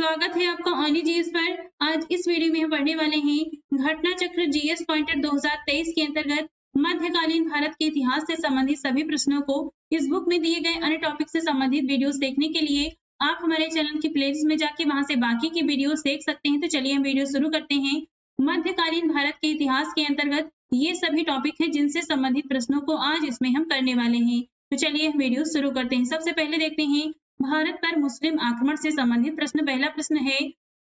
स्वागत है आपका ओनली जीएस पर। आज इस वीडियो में हम पढ़ने वाले हैं घटना चक्र जीएस पॉइंटर 2023 के अंतर्गत मध्यकालीन भारत के इतिहास से संबंधित सभी प्रश्नों को। इस बुक में दिए गए अन्य टॉपिक से संबंधित वीडियोस देखने के लिए आप हमारे चैनल की प्लेलिस्ट में जाके वहाँ से बाकी की वीडियोस देख सकते हैं। तो चलिए हम वीडियो शुरू करते हैं। मध्यकालीन भारत के इतिहास के अंतर्गत ये सभी टॉपिक है जिनसे संबंधित प्रश्नों को आज इसमें हम करने वाले हैं। तो चलिए हम वीडियो शुरू करते हैं। सबसे पहले देखते हैं भारत पर मुस्लिम आक्रमण से संबंधित प्रश्न। पहला प्रश्न है,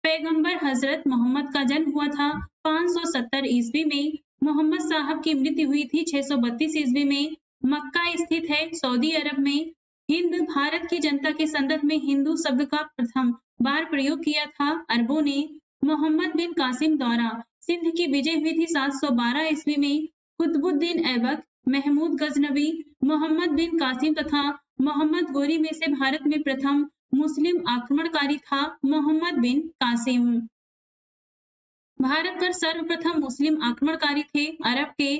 पैगंबर हजरत मोहम्मद का जन्म हुआ था 570 ईस्वी में। मोहम्मद साहब की मृत्यु हुई थी 632 ईस्वी में। मक्का स्थित है सऊदी अरब में। हिंद भारत की जनता के संदर्भ में हिंदू शब्द का प्रथम बार प्रयोग किया था अरबों ने। मोहम्मद बिन कासिम द्वारा सिंध की विजय हुई थी 712 ईस्वी में। कुतुबुद्दीन ऐबक, महमूद गजनवी, मोहम्मद बिन कासिम तथा मोहम्मद गोरी में से भारत में प्रथम मुस्लिम आक्रमणकारी था मोहम्मद बिन कासिम। भारत पर सर्वप्रथम मुस्लिम आक्रमणकारी थे अरब के।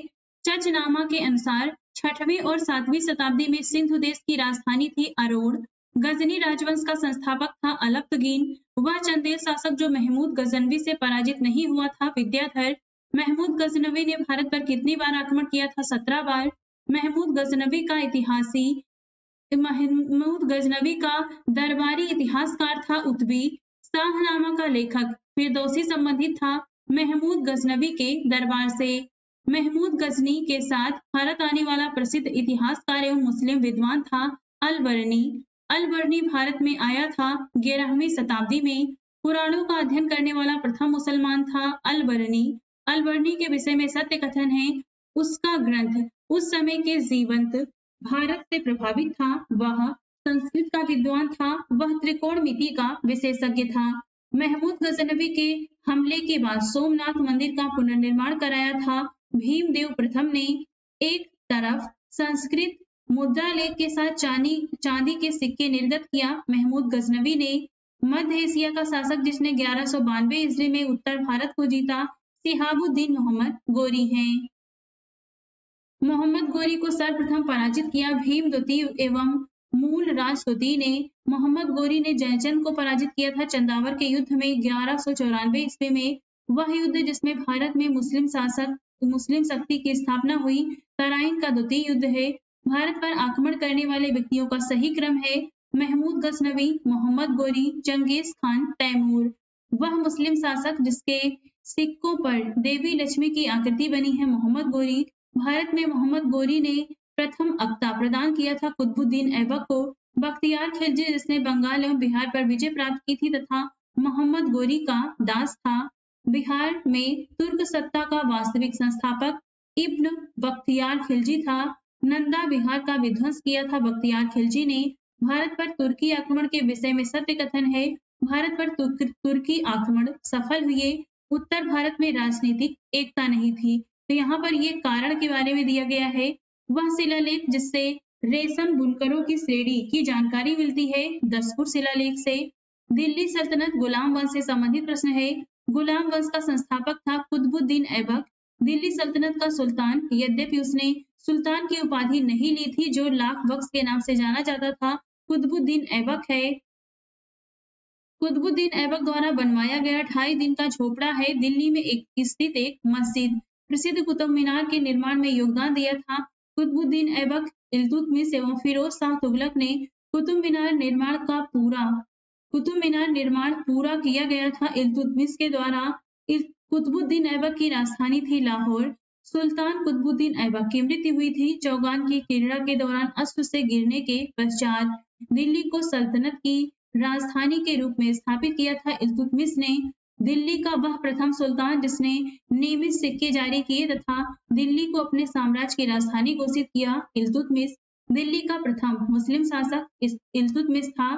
चचनामा के अनुसार 6वीं और 7वीं शताब्दी में सिंधु देश की राजधानी थी अरोड़। गजनी राजवंश का संस्थापक था अलपतगीन। वह चंदेल शासक जो महमूद गजनवी से पराजित नहीं हुआ था विद्याधर। महमूद गजनवी ने भारत पर कितनी बार आक्रमण किया था? 17 बार। महमूद गजनवी का दरबारी इतिहासकार था उतबी। शाहनामा का लेखक फिरदौसी संबंधित था महमूद गजनवी के दरबार से। महमूद गजनी के साथ भारत आने वाला प्रसिद्ध इतिहासकार एवं मुस्लिम विद्वान था अलबर्नी। अलबर्नी भारत में आया था 11वीं शताब्दी में। पुराणों का अध्ययन करने वाला प्रथम मुसलमान था अलबर्नी। अलबर्नी के विषय में सत्य कथन है। उसका ग्रंथ उस समय के जीवंत भारत से प्रभावित था। वह संस्कृत का विद्वान था। वह त्रिकोणमिति का विशेषज्ञ था। महमूद गजनवी के हमले के बाद सोमनाथ मंदिर का पुनर्निर्माण कराया था भीमदेव प्रथम ने। एक तरफ संस्कृत मुद्रा लेख के साथ चांदी के सिक्के निर्गत किया महमूद गजनवी ने। मध्य एशिया का शासक जिसने 1192 ईस्वी में उत्तर भारत को जीता शिहाबुद्दीन मोहम्मद गोरी है। मोहम्मद गोरी को सर्वप्रथम पराजित किया भीम द्वितीय एवं मूल राज द्वितीय ने। मोहम्मद गोरी ने जयचंद को पराजित किया था चंदावर के युद्ध में 1194 ईस्वी में। वह युद्ध जिसमें भारत में मुस्लिम शक्ति की स्थापना हुई तराइन का द्वितीय युद्ध है। भारत पर आक्रमण करने वाले व्यक्तियों का सही क्रम है महमूद गजनवी, मोहम्मद गोरी, चंगेज खान, तैमूर। वह मुस्लिम शासक जिसके सिक्कों पर देवी लक्ष्मी की आकृति बनी है मोहम्मद गोरी। भारत में मोहम्मद गोरी ने प्रथम अक्ता प्रदान किया था कुतुबुद्दीन ऐबक को। बख्तियार खिलजी जिसने बंगाल एवं बिहार पर विजय प्राप्त की थी तथा मोहम्मद गोरी का दास था। बिहार में तुर्क सत्ता का वास्तविक संस्थापक इब्न बख्तियार खिलजी था। नंदा विहार का विध्वंस किया था बख्तियार खिलजी ने। भारत पर तुर्की आक्रमण के विषय में सत्य कथन है। भारत पर तुर्की आक्रमण सफल हुए। उत्तर भारत में राजनीतिक एकता नहीं थी। तो यहाँ पर ये कारण के बारे में दिया गया है। वह शिलालेख जिससे रेशम बुनकरों की श्रेणी की जानकारी मिलती है दसपुर शिलालेख से। दिल्ली सल्तनत गुलाम वंश से संबंधित प्रश्न है। गुलाम वंश का संस्थापक था कुतुबुद्दीन ऐबक। दिल्ली सल्तनत का सुल्तान, यद्यपि उसने सुल्तान की उपाधि नहीं ली थी जो लाख बख्श के नाम से जाना जाता था, कुतुबुद्दीन ऐबक है। कुतुबुद्दीन ऐबक द्वारा बनवाया गया 2.5 दिन का झोपड़ा है दिल्ली में स्थित एक मस्जिद। प्रसिद्ध कुतुब मीनार के निर्माण में योगदान दिया था कुतुबुद्दीन ऐबक। इल्तुतमिश एवं फिरोज शाह तुगलक ने कुतुब मीनार निर्माण पूरा किया गया था इल्तुतमिश के द्वारा। कुतुबुद्दीन ऐबक की राजधानी थी लाहौर। सुल्तान कुतुबुद्दीन ऐबक की मृत्यु हुई थी चौगान की क्रीड़ा के दौरान अश्व से गिरने के पश्चात। दिल्ली को सल्तनत की राजधानी के रूप में स्थापित किया था इल्तुतमिश ने। दिल्ली का वह प्रथम सुल्तान जिसने नियमित सिक्के जारी किए तथा दिल्ली को अपने साम्राज्य की राजधानी घोषित किया इल्तुतमिश। दिल्ली का प्रथम मुस्लिम शासक इल्तुतमिश था।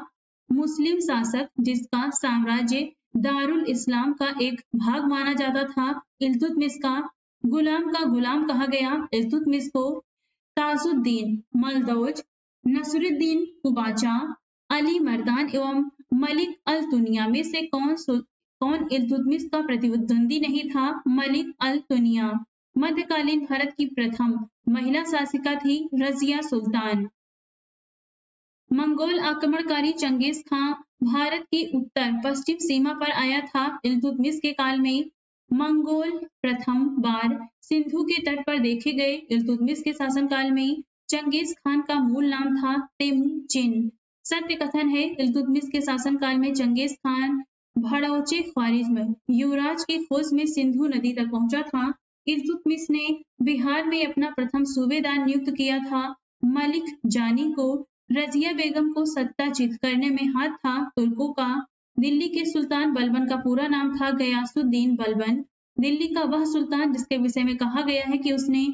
मुस्लिम शासक जिसका साम्राज्य दारुल इस्लाम का एक भाग माना जाता था इल्तुतमिश का गुलाम कहा गया इल्तुतमिश को। ताजुद्दीन मलदौज, नसरुद्दीन कुबाचा, अली मर्दान एवं मलिक अल-तुनिया में से कौन इल्तुतमिश का प्रतिद्वंदी नहीं था? मलिक अल-तुनिया। मध्यकालीन भारत की प्रथम महिला शासिका थी रजिया सुल्तान। मंगोल आक्रमणकारी चंगेज खां भारत की उत्तर पश्चिम सीमा पर आया था। इल्तुतमिश के काल में मंगोल प्रथम बार सिंधु के तट पर देखे गए। इल्तुतमिश के शासनकाल में चंगेज खान का मूल नाम था तेमुचिन। सत्य कथन है इल्तुतमिश के शासनकाल में चंगेज खान भड़ौचे ख्वारिज में युवराज की खोज में सिंधु नदी तक पहुंचा था। इल्तुतमिश ने बिहार में अपना प्रथम सूबेदार नियुक्त किया था। मलिक जानी को रजिया बेगम को सत्ताचित करने में हाथ था तुर्कों का। दिल्ली के सुल्तान बलबन का पूरा नाम था गयासुद्दीन बलबन। दिल्ली का वह सुल्तान जिसके विषय में कहा गया है कि उसने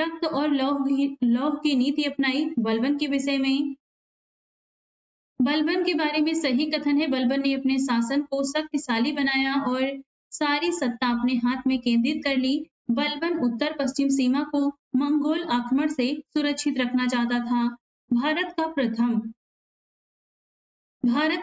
रक्त और लौह की नीति अपनाई। बलबन के विषय में बलबन के बारे में सही कथन है बलबन ने अपने शासन को शक्तिशाली बनाया और सारी सत्ता अपने हाथ में केंद्रित कर ली। बलबन उत्तर पश्चिम सीमा को मंगोल आक्रमण से सुरक्षित रखना चाहता था। भारत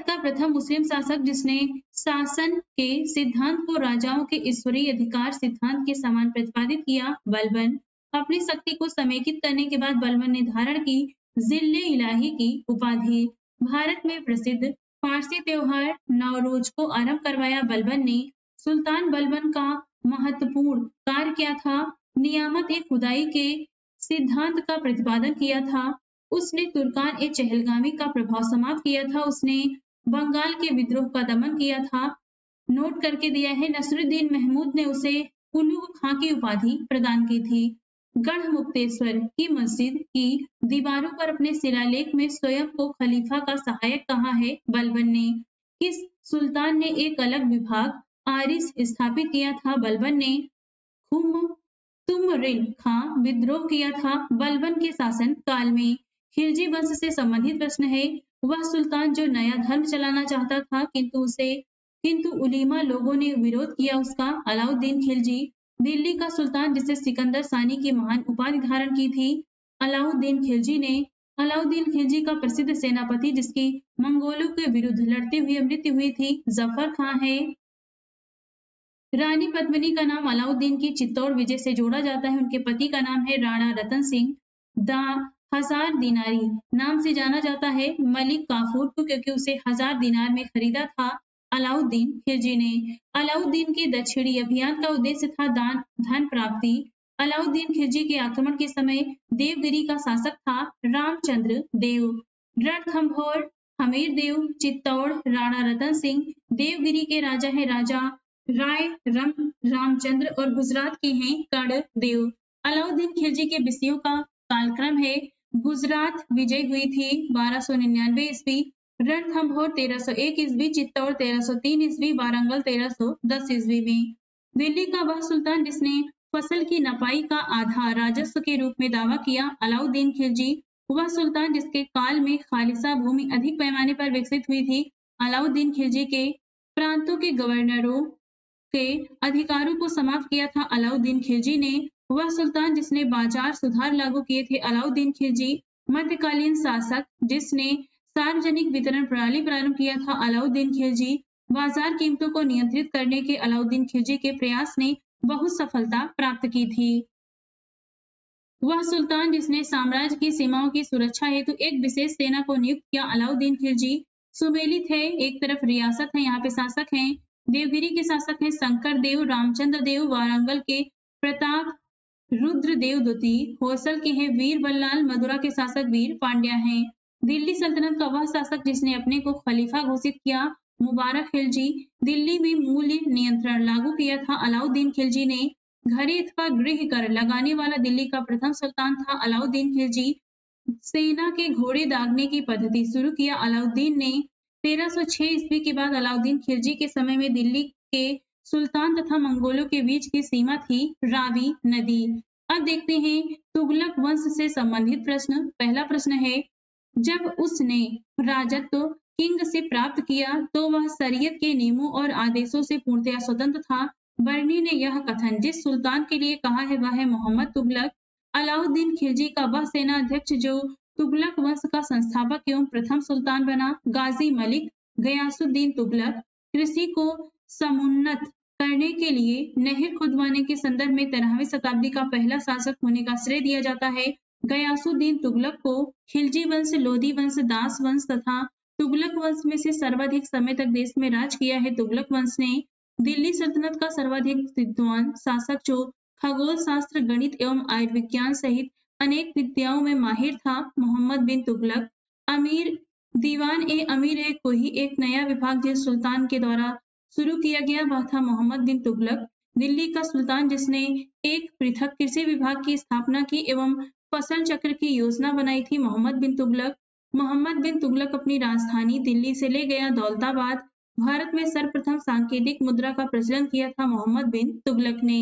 का प्रथम मुस्लिम शासक जिसने शासन के सिद्धांत को राजाओं के ईश्वरीय अधिकार सिद्धांत के समान प्रतिपादित किया बलबन। अपनी शक्ति को समेकित करने के बाद बलबन ने धारण की जिले इलाही की उपाधि। भारत में प्रसिद्ध फारसी त्योहार नवरोज को आरंभ करवाया बलबन ने। सुल्तान बलबन का महत्वपूर्ण कार्य क्या था? नियामत ए खुदाई के सिद्धांत का प्रतिपादन किया था। उसने तुर्कान ए चहलगामी का प्रभाव समाप्त किया था। उसने बंगाल के विद्रोह का दमन किया था। नोट करके दिया है नसरुद्दीन महमूद ने उसे उलुग खां की उपाधि प्रदान की थी। गढ़ मुक्तेश्वर की मस्जिद की दीवारों पर अपने शिलालेख में स्वयं को खलीफा का सहायक कहा है बलबन ने। किस सुल्तान ने एक अलग विभाग आरिस स्थापित किया था? बलबन ने खुमतुमरिन खां विद्रोह किया था बलबन के शासन काल में। खिलजी वंश से संबंधित प्रश्न है वह सुल्तान जो नया धर्म चलाना चाहता था किंतु उलीमा लोगों ने विरोध किया उसका। अलाउद्दीन खिलजी। दिल्ली का सुल्तान जिसने सिकंदर सानी की महान उपाधि धारण की थी अलाउद्दीन खिलजी ने। अलाउद्दीन खिलजी का प्रसिद्ध सेनापति जिसकी मंगोलों के विरुद्ध लड़ते हुए मृत्यु हुई थी जफर खां है। रानी पद्मिनी का नाम अलाउद्दीन की चित्तौड़ विजय से जोड़ा जाता है। उनके पति का नाम है राणा रतन सिंह। दा हजार दिनारी नाम से जाना जाता है मलिक काफूर को क्योंकि उसे 1000 दिनार में खरीदा था अलाउद्दीन खिलजी ने। अलाउद्दीन के दक्षिणी अभियान का उद्देश्य था धन प्राप्ति। अलाउद्दीन खिलजी के आक्रमण के समय देवगिरी का शासक था रामचंद्र देव। रणथंभौर, हमीर देव, चित्तौड़, राणा रतन सिंह देवगिरी के राजा है राजा राय रामचंद्र और गुजरात के हैं कर्ण देव। अलाउद्दीन खिलजी के विषयों का कालक्रम है गुजरात विजय हुई थी 1299 ईस्वी, रणथंभौर 1301 ईस्वी, चित्तौड़ 1303 ईस्वी, वारंगल 1310 ईस्वी में। दिल्ली का वह सुल्तान जिसने फसल की नपाई का आधा राजस्व के रूप में दावा किया अलाउद्दीन खिलजी। वह सुल्तान जिसके काल में खालिसा भूमि अधिक पैमाने पर विकसित हुई थी अलाउद्दीन खिलजी के। प्रांतों के गवर्नरों के अधिकारों को समाप्त किया था अलाउद्दीन खिलजी ने। वह सुल्तान जिसने बाजार सुधार लागू किए थे अलाउद्दीन खिलजी। मध्यकालीन शासक जिसने सार्वजनिक वितरण प्रणाली प्रारंभ किया था अलाउद्दीन खिलजी। बाजार कीमतों को नियंत्रित करने के अलाउद्दीन खिलजी के प्रयास ने बहुत सफलता प्राप्त की थी। वह सुल्तान जिसने साम्राज्य की सीमाओं की सुरक्षा हेतु एक विशेष सेना को नियुक्त किया अलाउद्दीन खिलजी। सुमेली थे, एक तरफ रियासत है यहाँ पे शासक हैं। देवगिरी के शासक हैं शंकर देव, रामचंद्र देव। वारंगल के प्रताप रुद्रदेव द्वितीय। होसल के हैं वीर बल्लाल। मदुरा के शासक वीर पांड्या हैं। दिल्ली सल्तनत का वह शासक जिसने अपने को खलीफा घोषित किया मुबारक खिलजी। दिल्ली में मूल्य नियंत्रण लागू किया था अलाउद्दीन खिलजी ने। घरे अथवा गृह कर लगाने वाला दिल्ली का प्रथम सुल्तान था अलाउद्दीन खिलजी। सेना के घोड़े दागने की पद्धति शुरू किया अलाउद्दीन ने। 1306 ईस्वी के बाद अलाउद्दीन खिलजी के समय में दिल्ली के सुल्तान तथा मंगोलों के बीच की सीमा थी रावी नदी। अब देखते हैं तुगलक वंश से संबंधित प्रश्न। पहला प्रश्न है जब उसने राजत्व किंग से प्राप्त किया तो वह शरीयत के नियमों और आदेशों से पूर्णतया स्वतंत्र था। बर्नी ने यह कथन जिस सुल्तान के लिए कहा है वह है मोहम्मद तुगलक। अलाउद्दीन खिलजी का वह सेना अध्यक्ष जो तुगलक वंश का संस्थापक एवं प्रथम सुल्तान बना गाजी मलिक गयासुद्दीन तुगलक। कृषि को समुन्नत करने के लिए नहर खुदवाने के संदर्भ में 13वीं शताब्दी का पहला शासक होने का श्रेय दिया जाता है गयासुद्दीन तुगलक को। खिलजी वंश, लोधी वंश, दास वंश तथा तुगलक वंश में से सर्वाधिक समय तक देश में राज किया है। तुगलक वंश ने दिल्ली सल्तनत का सर्वाधिक विद्वान शासक जो खगोल शास्त्र, गणित एवं आयुर्विज्ञान सहित अनेक विद्याओं में माहिर था। मोहम्मद बिन तुगलक अमीर दीवान ए अमीर ए को ही एक नया विभाग जो सुल्तान के द्वारा शुरू किया गया वह था मोहम्मद बिन तुगलक। दिल्ली का सुल्तान जिसने एक पृथक कृषि विभाग की स्थापना की एवं फसल चक्र की योजना बनाई थी मोहम्मद बिन तुगलक। मोहम्मद बिन तुगलक अपनी राजधानी दिल्ली से ले गया दौलताबाद। भारत में सर्वप्रथम सांकेतिक मुद्रा का प्रचलन किया था मोहम्मद बिन तुगलक ने।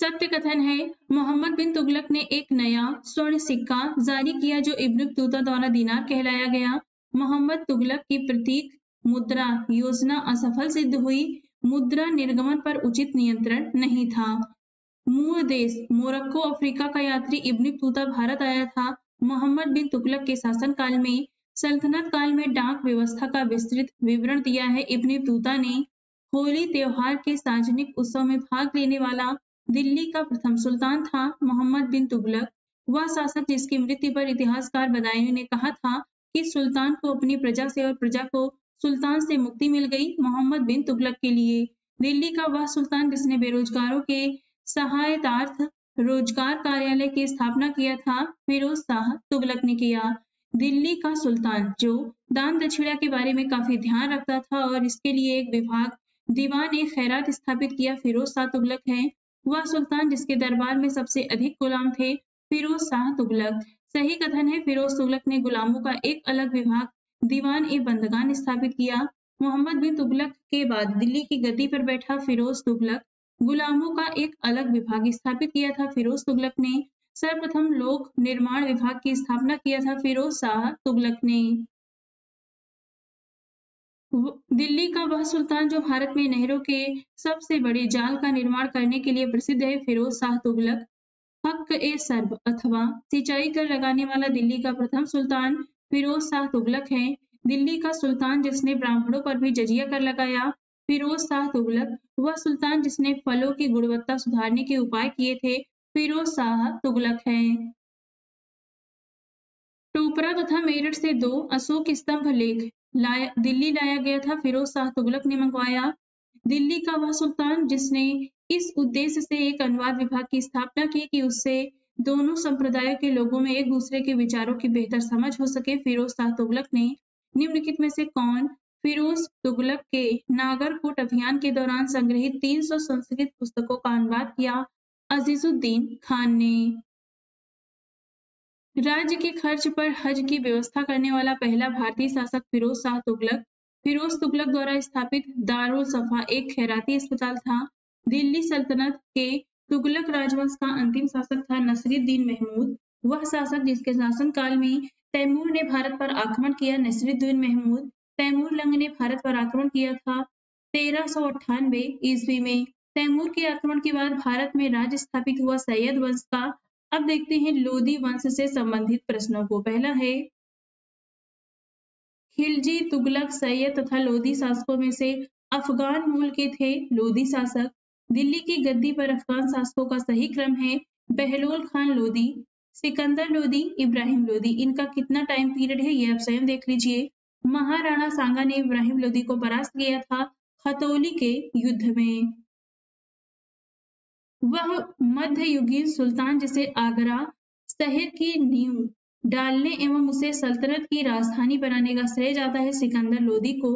सत्य कथन है, मोहम्मद बिन तुगलक ने एक नया स्वर्ण सिक्का जारी किया जो इब्न बतूता द्वारा दीनार कहलाया गया। मोहम्मद तुगलक की प्रतीक मुद्रा योजना असफल सिद्ध हुई। मुद्रा निर्गमन पर उचित नियंत्रण नहीं था। मूल देश मोरक्को अफ्रीका का यात्री इब्न बतूता भारत आया था। मोहम्मद बिन तुगलक के शासनकाल में सल्तनत काल में डाक व्यवस्था का विस्तृत विवरण दिया है। इब्न बतूता ने होली त्योहार के सार्वजनिक उत्सव में भाग लेने वाला दिल्ली का प्रथम सुल्तान था। मोहम्मद बिन तुगलक वह शासक जिसकी मृत्यु पर इतिहासकार बदायूं ने कहा था कि सुल्तान को अपनी प्रजा से और प्रजा को सुल्तान से मुक्ति मिल गई। मोहम्मद बिन तुगलक के लिए दिल्ली का वह सुल्तान जिसने बेरोजगारों के सहायतार्थ रोजगार कार्यालय की स्थापना किया था, फिरोज शाह तुगलक ने किया। दिल्ली का सुल्तान जो दान दक्षिणा के बारे में काफी ध्यान रखता था और इसके लिए एक विभाग दीवान ए खैरात स्थापित किया, फिरोज शाह तुगलक है। वह सुल्तान जिसके दरबार में सबसे अधिक गुलाम थे, फिरोज शाह तुगलक। सही कथन है, फिरोज तुगलक ने गुलामों का एक अलग विभाग दीवान ए बंदगान स्थापित किया। मोहम्मद बिन तुगलक के बाद दिल्ली की गद्दी पर बैठा फिरोज तुगलक गुलामों का एक अलग विभाग स्थापित किया था। फिरोज तुगलक ने सर्वप्रथम लोक निर्माण विभाग की स्थापना किया था। फिरोज शाह तुगलक ने दिल्ली का वह सुल्तान जो भारत में नहरों के सबसे बड़े जाल का निर्माण करने के लिए प्रसिद्ध है, फिरोज शाह तुगलक। हक ए सर्ब अथवा सिंचाई कर लगाने वाला दिल्ली का प्रथम सुल्तान फिरोज शाह तुगलक है। दिल्ली का सुल्तान जिसने ब्राह्मणों पर भी जजिया कर लगाया, फिरोज शाह तुगलक। वह सुल्तान जिसने फलों की गुणवत्ता सुधारने के उपाय किए थे, फिरोज शाह तुगलक है। टोपरा तथा मेरठ से 2 अशोक स्तंभ लेख दिल्ली लाया गया था, फिरोज शाह तुगलक ने मंगवाया। दिल्ली का वह सुल्तान जिसने इस उद्देश्य से एक अनुवाद विभाग की स्थापना की कि उससे दोनों संप्रदायों के लोगों में एक दूसरे के विचारों की बेहतर समझ हो सके, फिरोज शाह तुगलक ने। निम्नलिखित में से कौन फिरोज तुगलक के नागरकोट अभियान के दौरान संग्रहित 300 संस्कृत पुस्तकों का अनुवाद किया? अजीजुद्दीन खान ने। राज्य के खर्च पर हज की व्यवस्था करने वाला पहला भारतीय शासक फिरोज शाह तुगलक। फिरोज तुगलक द्वारा स्थापित दारुल सफा एक खैराती अस्पताल था। दिल्ली सल्तनत के तुगलक राजवंश का अंतिम शासक था नसरुद्दीन महमूद। वह शासक जिसके शासनकाल में तैमूर ने भारत पर आक्रमण किया। नसरुद्दीन महमूद तैमूरलंग ने भारत पर आक्रमण किया था 1398 ईस्वी में। तैमूर के आक्रमण के बाद भारत में राज्य स्थापित हुआ सैयद वंश का। अब देखते हैं लोदी वंश से संबंधित प्रश्नों को। पहला है, खिलजी तुगलक सैयद तथा लोदी शासकों में से अफगान मूल के थे। लोदी शासक दिल्ली की गद्दी पर अफगान शासकों का सही क्रम है। बहलोल खान लोदी, सिकंदर लोदी, इब्राहिम लोदी। इनका कितना टाइम पीरियड है ये आप स्वयं देख लीजिए। महाराणा सांगा ने इब्राहिम लोदी को परास्त किया था खतौली के युद्ध में। वह मध्ययुगीन सुल्तान जिसे आगरा शहर की नींव डालने एवं उसे सल्तनत की राजधानी बनाने का श्रेय जाता है सिकंदर लोदी को।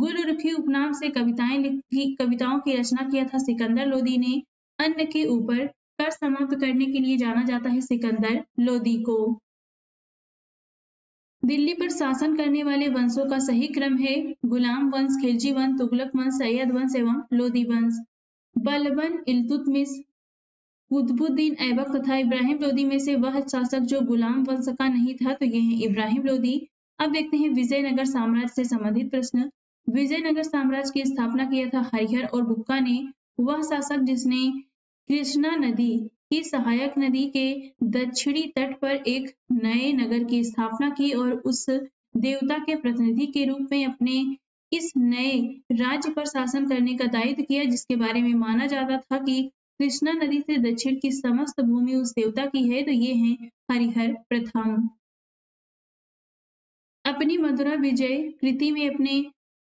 गुलरुखी उपनाम से कविताओं की रचना किया था सिकंदर लोदी ने। अन्न के ऊपर कर समाप्त करने के लिए जाना जाता है सिकंदर लोदी को। दिल्ली पर शासन करने वाले वंशों का सही क्रम है गुलाम वंश, खिलजी वंश, तुगलक वंश, सैयद वंश एवं लोदी वंश। बलबन, इल्तुतमिश, कुतुबुद्दीन ऐबक तथा इब्राहिम लोदी में से वह शासक जो गुलाम वंश का नहीं था तो ये है इब्राहिम लोदी। अब देखते हैं विजयनगर साम्राज्य से संबंधित प्रश्न। विजयनगर साम्राज्य की स्थापना किया था हरिहर और बुक्का ने। वह शासक जिसने कृष्णा नदी की सहायक नदी के दक्षिणी तट पर एक नए नगर की स्थापना की और उस देवता के प्रतिनिधि के रूप में अपने इस नए राज्य पर शासन करने का दायित्व किया, जिसके बारे में माना जाता था कि कृष्णा नदी से दक्षिण की समस्त भूमि उस देवता की है, तो ये है हरिहर प्रथम। अपनी मधुरा विजय कृति में अपने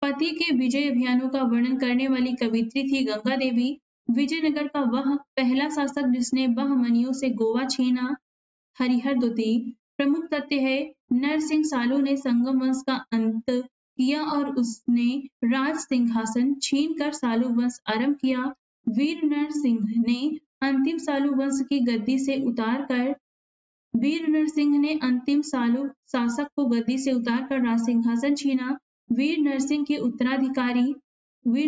पति के विजय अभियानों का वर्णन करने वाली कवित्री थी गंगा देवी। विजयनगर का वह पहला शासक जिसने बहमनियों से गोवा छीना, हरिहर द्वितीय। प्रमुख तथ्य है नरसिंह सालू ने संगम वंश का अंत किया और उसने राज सिंहासन छीन कर सालू वंश आरंभ किया। वीर नरसिंह ने अंतिम सालू वंश की गद्दी से उतारकर राज सिंहासन छीना। वीर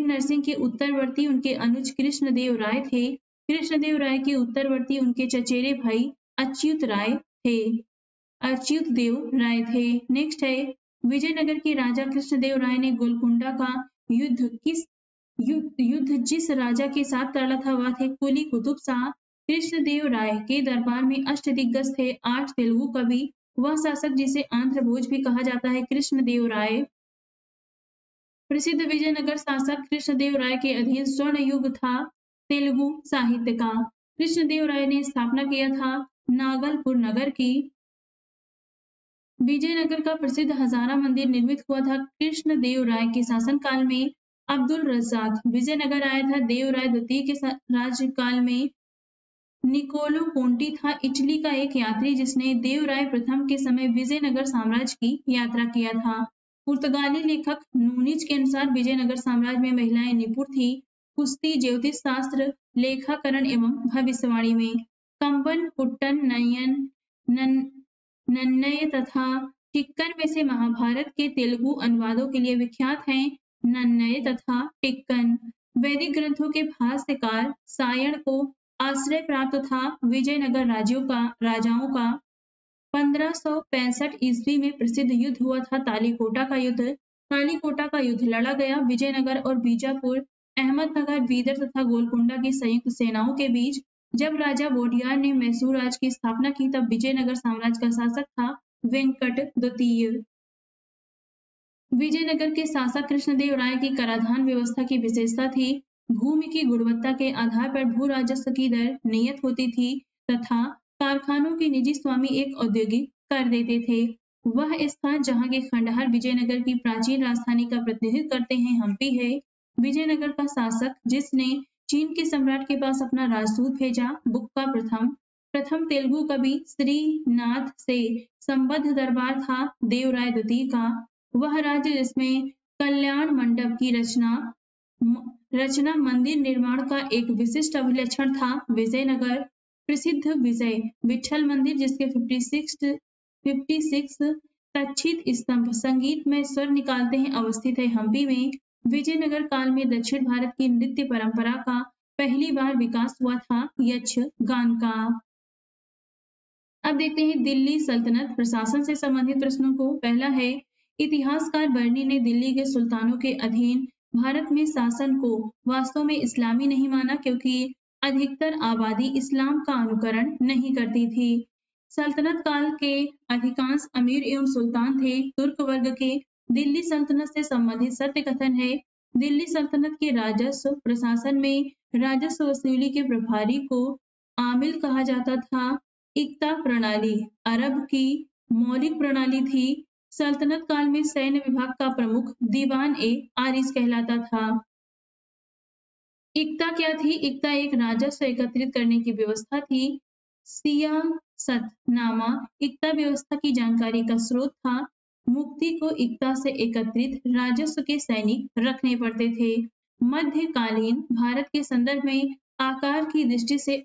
नरसिंह के उत्तरवर्ती उनके अनुज कृष्णदेव राय थे। कृष्णदेव राय के उत्तरवर्ती उनके चचेरे भाई अच्युत देव राय थे। नेक्स्ट है विजयनगर के राजा कृष्णदेव राय ने गोलकुंडा का युद्ध जिस राजा के साथ लड़ा था वह थे कुली कुतुब शाह। कृष्णदेव राय के दरबार में अष्टदिग्गज थे 8 तेलुगु कवि। वह शासक जिसे आंध्र भोज भी कहा जाता है कृष्णदेव राय। प्रसिद्ध विजयनगर शासक कृष्णदेव राय के अधीन स्वर्ण युग था तेलुगु साहित्य का। कृष्णदेव राय ने स्थापना किया था नागलपुर नगर की। विजयनगर का प्रसिद्ध हजारा मंदिर निर्मित हुआ था कृष्णदेव राय के शासनकाल में। अब्दुल रज्जाक विजयनगर आया था देवराय द्वितीय के राज्यकाल में। निकोलो पोंटी था इटली का एक यात्री जिसने देवराय प्रथम के समय विजयनगर साम्राज्य की यात्रा किया था। पुर्तगाली लेखक नूनिज के अनुसार विजयनगर साम्राज्य में महिलाएं निपुण थी कुश्ती, ज्योतिष शास्त्र, लेखाकरण एवं भविष्यवाणी में। कंबन, कुट्टन, नन्नय तथा टिक्कन में से महाभारत के तेलुगु अनुवादों के लिए विख्यात हैं नन्नय तथा टिक्कन। वैदिक ग्रंथों के भाष्यकार सायण को आश्रय प्राप्त था विजयनगर राजाओं का। 1565 ईस्वी में प्रसिद्ध युद्ध हुआ था तालीकोटा का युद्ध। तालीकोटा का युद्ध लड़ा गया विजयनगर और बीजापुर, अहमदनगर, बीदर तथा गोलकुंडा की संयुक्त सेनाओं के बीच। जब राजा वोडियार ने मैसूर राज्य की स्थापना की तब विजयनगर साम्राज्य का शासक था वेंकट द्वितीय। विजयनगर के शासक कृष्णदेव राय की कराधान व्यवस्था की विशेषता थी। भूमि की गुणवत्ता के आधार पर भू राजस्व की दर नियत होती थी तथा कारखानों के निजी स्वामी एक औद्योगिक कर देते थे। वह स्थान जहां के खंडहर विजयनगर की प्राचीन राजधानी का प्रतिनिधित्व करते हैं हम्पी है। विजयनगर का शासक जिसने चीन के सम्राट के पास अपना राजदूत भेजा बुक्का प्रथम तेलुगु कवि श्रीनाथ से संबद्ध दरबार था देवराय द्वितीय का। वह राज्य जिसमें कल्याण मंडप की रचना मंदिर निर्माण का एक विशिष्ट अभिलक्षण था विजयनगर। प्रसिद्ध विजय विठल मंदिर जिसके 56 तक्षित स्तंभ संगीत में स्वर निकालते हैं अवस्थित है हम्पी में। विजयनगर काल में दक्षिण भारत की नृत्य परंपरा का पहली बार विकास हुआ था यक्ष गान का। अब देखते हैं दिल्ली सल्तनत प्रशासन से संबंधित प्रश्नों को। पहला है इतिहासकार बर्नी ने दिल्ली के सुल्तानों के अधीन भारत में शासन को वास्तव में इस्लामी नहीं माना क्योंकि अधिकतर आबादी इस्लाम का अनुकरण नहीं करती थी। सल्तनत काल के अधिकांश अमीर एवं सुल्तान थे तुर्क वर्ग के। दिल्ली सल्तनत से संबंधित सत्य कथन है दिल्ली सल्तनत के राजस्व प्रशासन में राजस्व वसूली के प्रभारी को आमिल कहा जाता था। इक्ता प्रणाली अरब की मौलिक प्रणाली थी। सल्तनत काल में सैन्य विभाग का प्रमुख दीवान ए आरिस कहलाता था। इक्ता क्या थी? इक्ता एक राजस्व एकत्रित करने की व्यवस्था थी। सियासतनामा इक्ता व्यवस्था की जानकारी का स्रोत था। मुक्ति को इक्ता से एकत्रित राजस्व के सैनिक रखने पड़ते थे। मध्यकालीन भारत के संदर्भ में आकार की दृष्टि से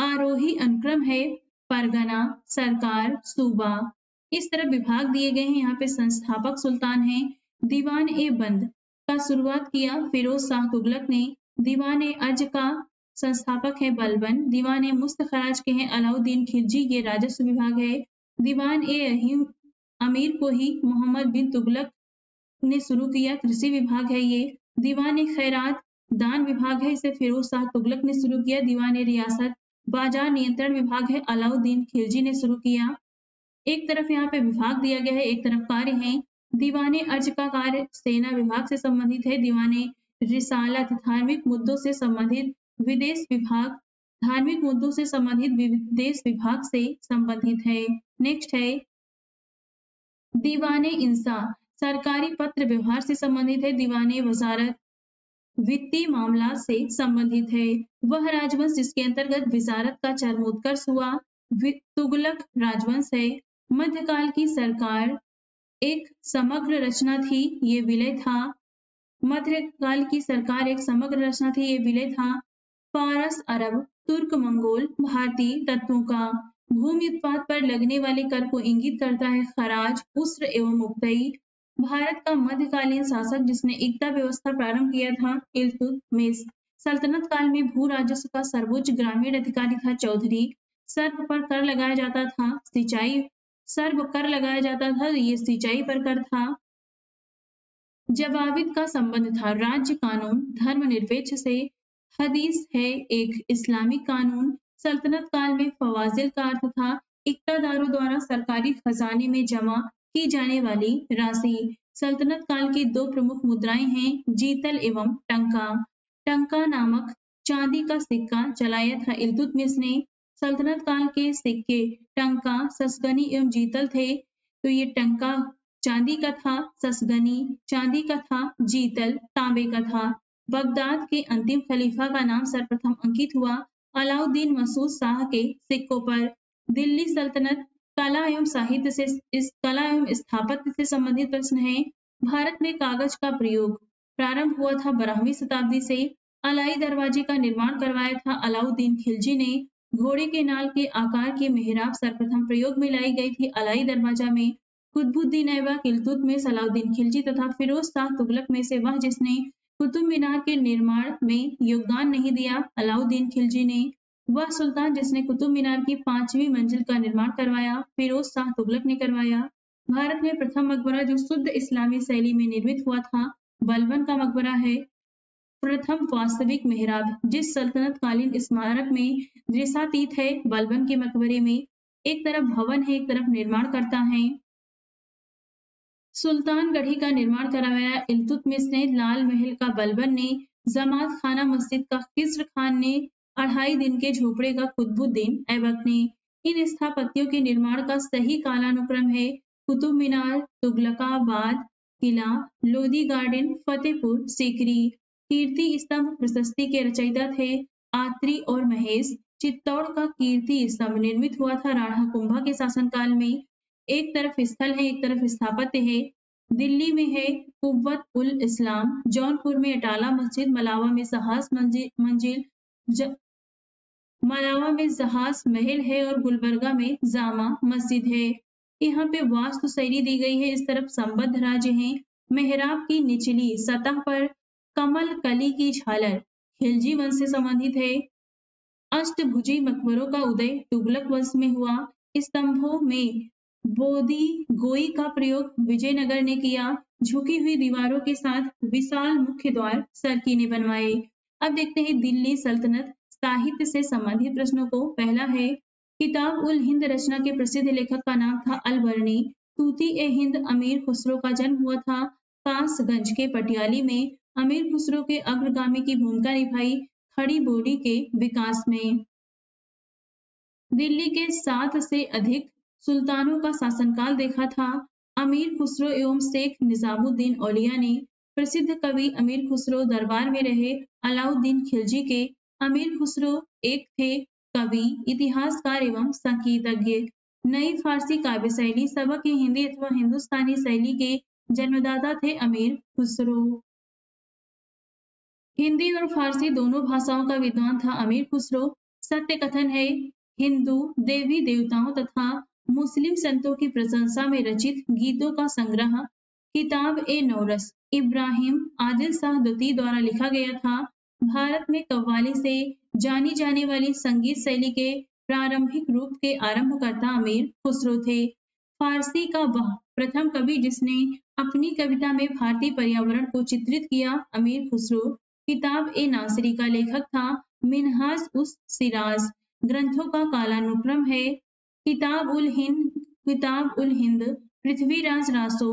आरोही अनुक्रम है परगना, सरकार, सूबा, इस तरह विभाग दिए गए हैं। यहाँ पे संस्थापक सुल्तान है। दीवान ए बंद का शुरुआत किया फिरोज शाह तुगलक ने। दीवान ए अर्ज का संस्थापक है बलबन। दीवान ए मुस्तखराज के हैं अलाउद्दीन खिलजी, ये राजस्व विभाग है। दीवान ए अहीम अमीर को ही मोहम्मद बिन तुगलक ने शुरू किया, कृषि विभाग है ये। दीवान ए खैरात दान विभाग है, इसे फिरोज शाह तुगलक ने शुरू किया। दीवान ए रियासत बाजार नियंत्रण विभाग है, अलाउद्दीन खिलजी ने शुरू किया। एक तरफ यहाँ पे विभाग दिया गया है, एक तरफ कार्य है। दीवाने अर्ज का कार्य सेना विभाग से संबंधित है। दीवाने रिसालत धार्मिक मुद्दों से संबंधित विदेश विभाग से संबंधित है। नेक्स्ट है दीवाने इंसान सरकारी पत्र व्यवहार से संबंधित है, दीवाने वजारत वित्तीय मामला से संबंधित है। वह राजवंश जिसके अंतर्गत विजारत का चरमोत्कर्ष हुआ तुगलक राजवंश है। मध्यकाल की सरकार एक समग्र रचना थी, ये विलय था। मध्यकाल की सरकार एक समग्र रचना थी, ये विलय था। फारस, अरब, तुर्क, मंगोल भारतीय तत्वों का। भूमि उत्पाद पर लगने वाले कर को इंगित करता है खराज, उस्र एवं मुक्तई। भारत का मध्यकालीन शासक जिसने एकता व्यवस्था प्रारंभ किया था इल्तुतमिश। सल्तनत काल में भू राजस्व का सर्वोच्च ग्रामीण अधिकारी था चौधरी। सर्व पर कर लगाया जाता था, सिंचाई सर्व कर लगाया जाता था, ये सिंचाई पर कर था। जवाबित का संबंध था राज्य कानून धर्मनिरपेक्ष से। हदीस है एक इस्लामिक कानून। सल्तनत काल में फवाजिल का अर्थ था इक्तादारों द्वारा सरकारी खजाने में जमा की जाने वाली राशि। सल्तनत काल की दो प्रमुख मुद्राएं हैं जीतल एवं टंका। टंका नामक चांदी का सिक्का चलाया था इल्तुतमिश ने। सल्तनत काल के सिक्के टंका, ससगनी एवं जीतल थे। तो ये टंका चांदी का था, ससगनी चांदी का था, जीतल तांबे का था। बगदाद के अंतिम खलीफा का नाम सर्वप्रथम अंकित हुआ अलाउद्दीन मसूद शाह के सिक्कों पर। दिल्ली सल्तनत कला एवं साहित्य से कला एवं स्थापत्य से संबंधित प्रश्न है। भारत में कागज का प्रयोग प्रारंभ हुआ था 12वीं शताब्दी से। अलाई दरवाजे का निर्माण करवाया था अलाउद्दीन खिलजी ने। घोड़े के नाल के आकार की मेहराब सर्वप्रथम प्रयोग में लाई गई थी अलाई दरवाजा में। कुतुबुद्दीन ऐबक इल्तुतमिश में सलाउद्दीन खिलजी तथा फिरोज शाह तुगलक में से वह जिसने कुतुब मीनार के निर्माण में योगदान नहीं दिया अलाउद्दीन खिलजी ने। वह सुल्तान जिसने कुतुब मीनार की 5वीं मंजिल का निर्माण करवाया फिरोज शाह तुगलक ने करवाया। भारत में प्रथम मकबरा जो शुद्ध इस्लामी शैली में निर्मित हुआ था बलबन का मकबरा है। प्रथम वास्तविक मेहराब जिस सल्तनतकालीन स्मारक में दृश्यातीत है बलबन के मकबरे में। एक तरफ भवन है, एक तरफ निर्माण करता है। सुल्तानगढ़ी का निर्माण करवाया इल्तुतमिश ने। लाल महल का बलबन ने, जमात खाना मस्जिद का खिज्र खान ने, 2.5 दिन के झोपड़े का कुतुबुद्दीन ऐबक ने। इन स्थापत्यों के निर्माण का सही कालानुक्रम है कुतुब मीनार, तुगलकाबाद किला, लोधी गार्डन, फतेहपुर सीकरी। कीर्ति स्तंभ प्रशस्ति के रचयिता थे आत्री और महेश। चित्तौड़ का कीर्ति स्तंभ निर्मित हुआ था राणा कुंभा के शासनकाल में। एक तरफ स्थल है, एक तरफ स्थापत्य है। दिल्ली में है कुव्वत उल इस्लाम, जौनपुर में अटाला मस्जिद, मलावा में सहास मंजिल, मलावा में जहाज महल है और गुलबर्गा में जामा मस्जिद है। यहाँ पे वास्तु शैली दी गई है। इस तरफ संबद्ध राज्य हैं। मेहराब की निचली सतह पर कमल कली की झालर खिलजी वंश से संबंधित है। अष्टभुजी मकबरों का उदय तुगलक वंश में हुआ। स्तंभों में बोधी गोई का प्रयोग विजयनगर ने किया। झुकी हुई दीवारों के साथ विशाल मुख्य द्वार सरकी ने बनवाए। अब देखते हैं दिल्ली सल्तनत साहित्य से संबंधित प्रश्नों को। पहला है किताब उल हिंद रचना के प्रसिद्ध लेखक का नाम था अलबर्नी। तूती ए हिंद अमीर खुसरो का जन्म हुआ था कासगंज के पटियाली में। अमीर खुसरो के अग्रगामी की भूमिका निभाई खड़ी बोली के विकास में। दिल्ली के 7 से अधिक सुल्तानों का शासनकाल देखा था अमीर खुसरो एवं शेख निजामुद्दीन औलिया ने। प्रसिद्ध कवि अमीर खुसरो दरबार में रहे अलाउद्दीन खिलजी के। अमीर खुसरो एक थे कवि, इतिहासकार एवं संगीतज्ञ। नई फारसी काव्य शैली सबक हिंदी अथवा हिंदुस्तानी शैली के जन्मदाता थे अमीर खुसरो। हिंदी और फारसी दोनों भाषाओं का विद्वान था अमीर खुसरो। सत्य कथन है हिंदू देवी देवताओं तथा मुस्लिम संतों की प्रशंसा में रचित गीतों का संग्रह किताब ए नौरस इब्राहिम आदिल शाह दुती द्वारा लिखा गया था। भारत में कव्वाली से जानी जाने वाली संगीत शैली के प्रारंभिक रूप के आरंभकर्ता अमीर खुसरो थे। फारसी का वह प्रथम कवि जिसने अपनी कविता में भारतीय पर्यावरण को चित्रित किया अमीर खुसरो। किताब ए नासिरी का लेखक था मिनहाज उस सिराज। ग्रंथों का कालानुक्रम है किताब उल हिंद, पृथ्वीराज रासो,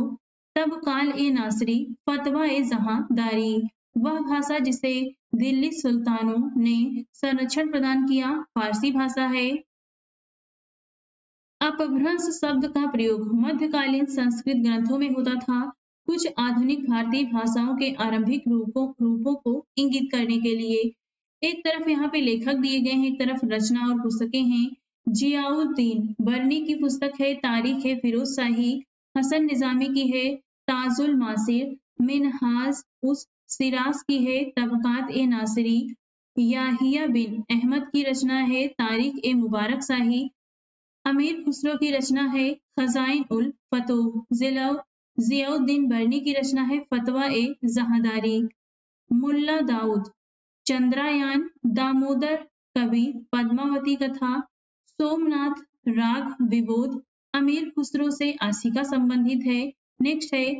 तब काल ए नासरी, फतवा ए जहांदारी। वह भाषा जिसे दिल्ली सुल्तानों ने संरक्षण प्रदान किया फारसी भाषा है। अपभ्रंश शब्द का प्रयोग मध्यकालीन संस्कृत ग्रंथों में होता था। कुछ आधुनिक भारतीय भाषाओं के आरंभिक रूपों को इंगित करने के लिए एक तरफ यहाँ पे लेखक दिए गए हैं, एक तरफ रचना और पुस्तकें हैं। जियाउद्दीन बर्नी की पुस्तक है, तारीख है फिरोज शाही, हसन निजामी की है ताजुल मासिर, मिनहाज उस सिराज की है तबकात ए नासिरी, याहिया बिन अहमद की रचना है तारीख ए मुबारक शाही, अमीर खुसरो की रचना है खजाइन उल फतूह, जियाउद्दीन बर्नी की रचना है फतवा ए जहादारी, मुल्ला दाऊद, चंद्रायान, दामोदर कवि, पद्मावती कथा, सोमनाथ राग विबोध अमीर खुसरो से आशिका संबंधित है। नेक्स्ट है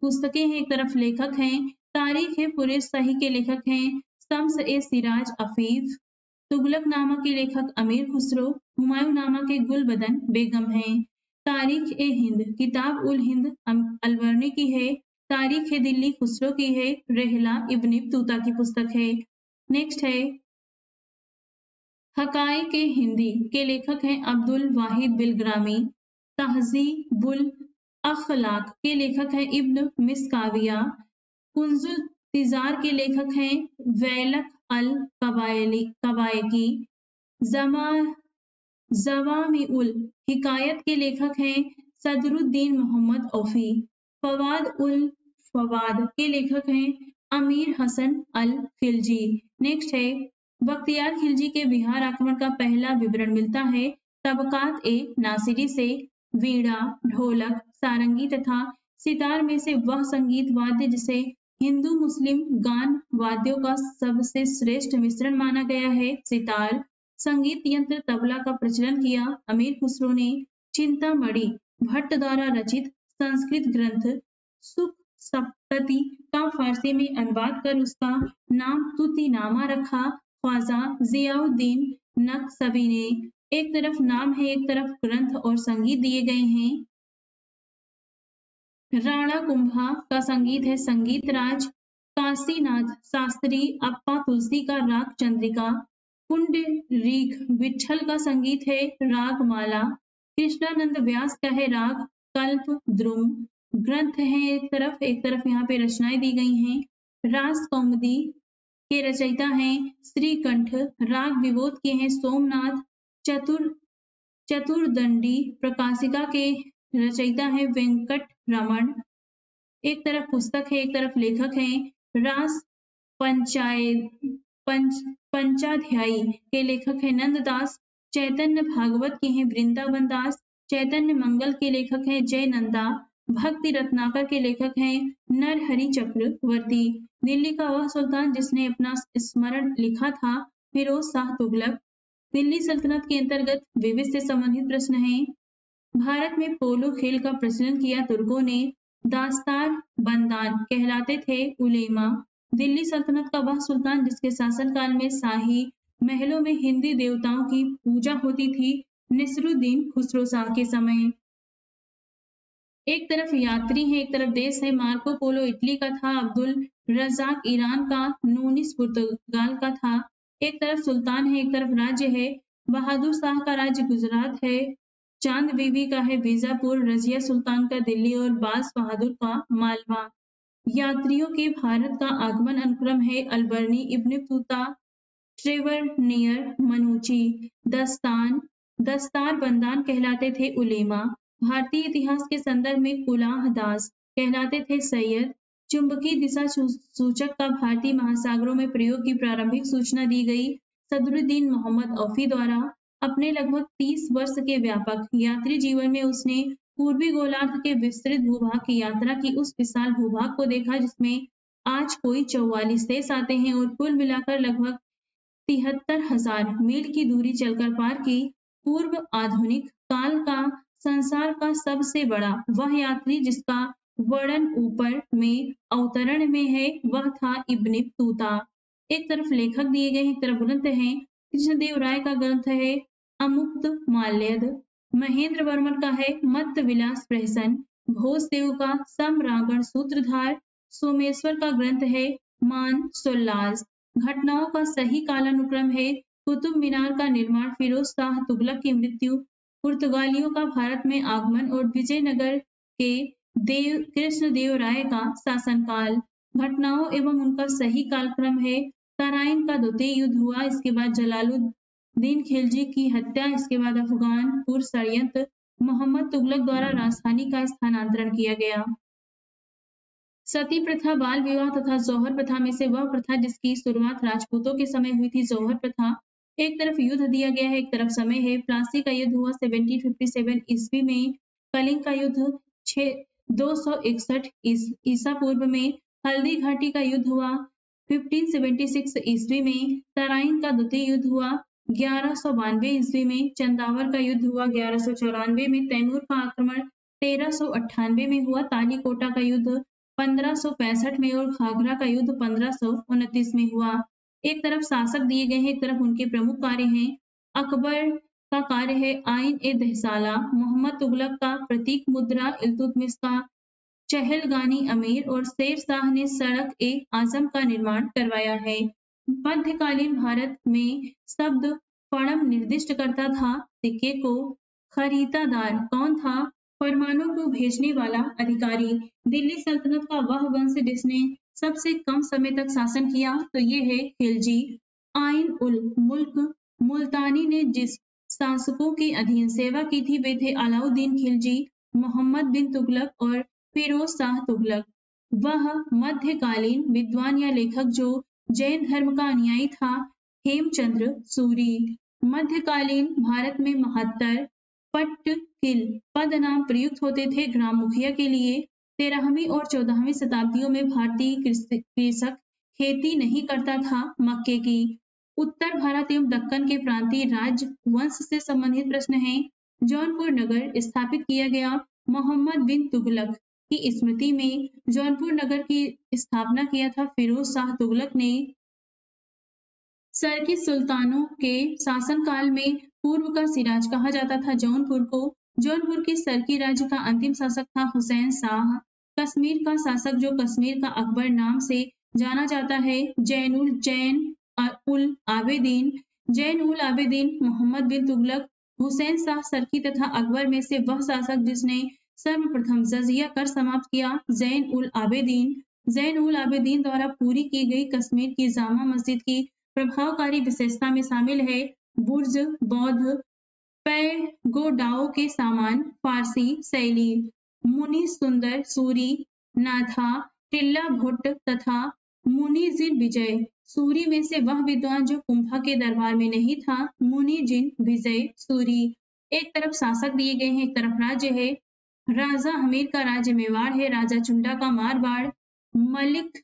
पुस्तकें हैं, एक तरफ लेखक हैं, तारीख है फिरोज शाही के लेखक हैं शम्स ए सिराज अफीफ, तुगलक नामा के लेखक अमीर खुसरो, हुमायूं नामा के गुलबदन बेगम हैं। तारीख ए हिंद किताब उल हिंद अलवर्नी की है, तारीख ए दिल्ली खुसरो की है, रेहला इब्न बतूता की पुस्तक है। नेक्स्ट है हकाए के हिंदी के लेखक हैं अब्दुल वाहिद बिलग्रामी, तहजीबुल अखलाक के लेखक हैं इब्न मिसकाविया, कुंजुल तिजार के लेखक हैं वैलक अल कवायकी, जवामिउल हिकायत के लेखक हैं सदरुद्दीन मोहम्मद औफी, फवाद उल फवाद के लेखक हैं अमीर हसन अल खिलजी। नेक्स्ट है बख्तियार खिलजी के बिहार आक्रमण का पहला विवरण मिलता है तबकात ए नासिरी से। वीणा, ढोलक, सारंगी तथा सितार में से वह संगीत वाद्य जिसे हिंदू मुस्लिम गान वाद्यों का सबसे श्रेष्ठ मिश्रण माना गया है, सितार। संगीत यंत्र तबला का प्रचलन किया अमीर खुसरो ने। चिंतामणि भट्ट द्वारा रचित संस्कृत ग्रंथ सुख सप्तति का फारसी में अनुवाद कर उसका नाम तुतीनामा रखा ख्वाजा जियाउद्दीन नक्शबी ने। एक तरफ नाम है, एक तरफ ग्रंथ और संगीत दिए गए हैं। राणा कुंभा का संगीत है संगीत राज, काशीनाथ शास्त्री अप्पा तुलसी का राग चंद्रिका, पुंडरीक विठल का संगीत है राग माला, कृष्णानंद व्यास का है राग कल्प द्रुम। ग्रंथ है एक तरफ यहाँ पे रचनाएं दी गई हैं। रास कौमुदी के रचयिता हैं श्रीकंठ, राग विबोध के हैं सोमनाथ, चतुर्दंडी प्रकाशिका के रचयिता है वेंकट रमण। एक तरफ पुस्तक है, एक तरफ लेखक हैं। रास पंचाध्यायी के लेखक है नंददास, चैतन्य भागवत के हैं वृंदावन दास, चैतन्य मंगल के लेखक हैं जयनंदा, भक्ति रत्नाकर के लेखक हैं नरहरि चक्रवर्ती। दिल्ली का वह सुल्तान जिसने अपना स्मरण लिखा था फिरोज शाह तुगलक। दिल्ली सल्तनत के अंतर्गत विविध से संबंधित प्रश्न हैं। भारत में पोलो खेल का प्रचलन किया तुर्कों ने। दास्तार बंदान कहलाते थे उलेमा। दिल्ली सल्तनत का वह सुल्तान जिसके शासनकाल में शाही महलों में हिंदी देवताओं की पूजा होती थी नसरुद्दीन खुसरो शाह के समय। एक तरफ यात्री है, एक तरफ देश है। मार्को पोलो इटली का था, अब्दुल रजाक ईरान का, नूनिस पुर्तगाल का था। एक तरफ सुल्तान है, एक तरफ राज्य है। बहादुर शाह का राज्य गुजरात है, चांद बीवी का है बीजापुर, रजिया सुल्तान का दिल्ली और बास बहादुर का मालवा। यात्रियों के भारत का आगमन अनुक्रम है अलबर्नी, इब्न बतूता, ट्रेवरनियर, मनूची। दस्तार बंदान कहलाते थे उलेमा। भारतीय इतिहास के संदर्भ में कुलाह दास कहलाते थे सैयद। चुंबकीय दिशा सूचक का भारतीय महासागरों में प्रयोग की प्रारंभिक सूचना दी गई सदरुद्दीन मोहम्मद औफी द्वारा। अपने लगभग 30 वर्ष के व्यापक यात्री जीवन में उसने पूर्वी गोलार्ध के विस्तृत भूभाग की यात्रा की। उस विशाल भूभाग को देखा जिसमें आज कोई 44 देश आते हैं और कुल मिलाकर लगभग 73,000 मील की दूरी चलकर पार की। पूर्व आधुनिक काल का संसार का सबसे बड़ा वह यात्री जिसका वर्णन ऊपर में अवतरण में है वह था इब्न बतूता। एक तरफ लेखक दिए गए, एक तरफ ग्रंथ है। कृष्णदेव राय का ग्रंथ है अमुक्त माल्यद, महेंद्र वर्मन का है मत विलास प्रहसन, भोसदेव का सम्रांगण सूत्रधार, सोमेश्वर का ग्रंथ है मान सोल्लास। घटनाओं का सही कालानुक्रम है कुतुब मीनार का निर्माण, फिरोज शाह तुगलक की मृत्यु, पुर्तगालियों का भारत में आगमन और विजयनगर के कृष्णदेव राय का शासनकाल। घटनाओं एवं उनका सही कालक्रम है। तराइन का द्वितीय युद्ध हुआ, इसके बाद जलालुद्दीन खिलजी की हत्या, इसके बाद अफगानपुर षड्यंत्र, मोहम्मद तुगलक द्वारा राजधानी का स्थानांतरण किया गया। सती प्रथा बाल विवाह तथा जौहर प्रथा में से वह प्रथा जिसकी शुरुआत राजपूतों के समय हुई थी, जौहर प्रथा। एक तरफ युद्ध दिया गया है, एक तरफ समय है। प्लासी का युद्ध हुआ 1757 ईस्वी में, कलिंग का युद्ध 261 ईसा पूर्व में, हल्दी घाटी का युद्ध हुआ 1576 ईस्वी में, तराइन का द्वितीय युद्ध हुआ 1192 ईस्वी में, चंदावर का युद्ध हुआ 1194 में, तैमूर का आक्रमण 1398 में हुआ, तालीकोटा का युद्ध 1565 में और घाघरा का युद्ध 1529 में हुआ। एक तरफ शासक दिए गए हैं, एक तरफ उनके प्रमुख कार्य हैं। अकबर का कार्य है आइन ए दहसाला, मोहम्मद तुगलक का प्रतीक मुद्रा, इल्तुतमिश का चहलगानी अमीर और शेर शाह ने सड़क ए आजम का निर्माण करवाया है। मध्यकालीन भारत में शब्द फड़म निर्दिष्ट करता था सिक्के को। खरीदादार कौन था? फरमानों को भेजने वाला अधिकारी। दिल्ली सल्तनत का वह वंश जिसने सबसे कम समय तक शासन किया, तो ये है खिलजी। आइन उल मुल्क मुल्तानी ने जिस शासकों के अधीन सेवा की थी वे थे अलाउद्दीन खिलजी, मोहम्मद बिन तुगलक और फिरोज शाह तुगलक। वह मध्यकालीन विद्वान या लेखक जो जैन धर्म का अनुयायी था, हेमचंद्र सूरी। मध्यकालीन भारत में 72 पट किल पद नाम प्रयुक्त होते थे ग्राम मुखिया के लिए। 13वीं और 14वीं शताब्दियों में भारतीय कृषक खेती नहीं करता था मक्के की। उत्तर भारत एवं दक्कन के प्रांतीय राज्य वंश से संबंधित प्रश्न है। जौनपुर नगर स्थापित किया गया, मोहम्मद बिन तुगलक की स्मृति में जौनपुर नगर की स्थापना किया था फिरोज शाह तुगलक ने। सरकी सुल्तानों के शासनकाल में पूर्व का सिराज कहा जाता था जौनपुर को। जौनपुर के सरकी राज्य का अंतिम शासक था हुसैन शाह। कश्मीर का शासक जो कश्मीर का अकबर नाम से जाना जाता है, जैन उल आबेदीन मोहम्मद बिन तुगलक। हुसैन शाह सरकी तथा अकबर में से वह शासक जिसने सर्वप्रथम जजिया कर समाप्त किया, जैन उल आबेदीन। जैन उल आबेदीन द्वारा पूरी की गई कश्मीर की जामा मस्जिद की प्रभावकारी विशेषता में शामिल है बुर्ज, बौद्ध पैगोडाओं के सामान, फारसी शैली। मुनि सुंदर सूरी, नाथा, टिल्ला भुट्ट तथा मुनिजिन विजय। सूरी में से वह विद्वान जो कुंभा के दरबार में नहीं था, मुनिजिन विजय सूरी। एक तरफ शासक दिए गए हैं, एक तरफ राज्य है। राजा हमीर का राज्य मेवाड़ है, राजा चुंडा का मारवाड़, मलिक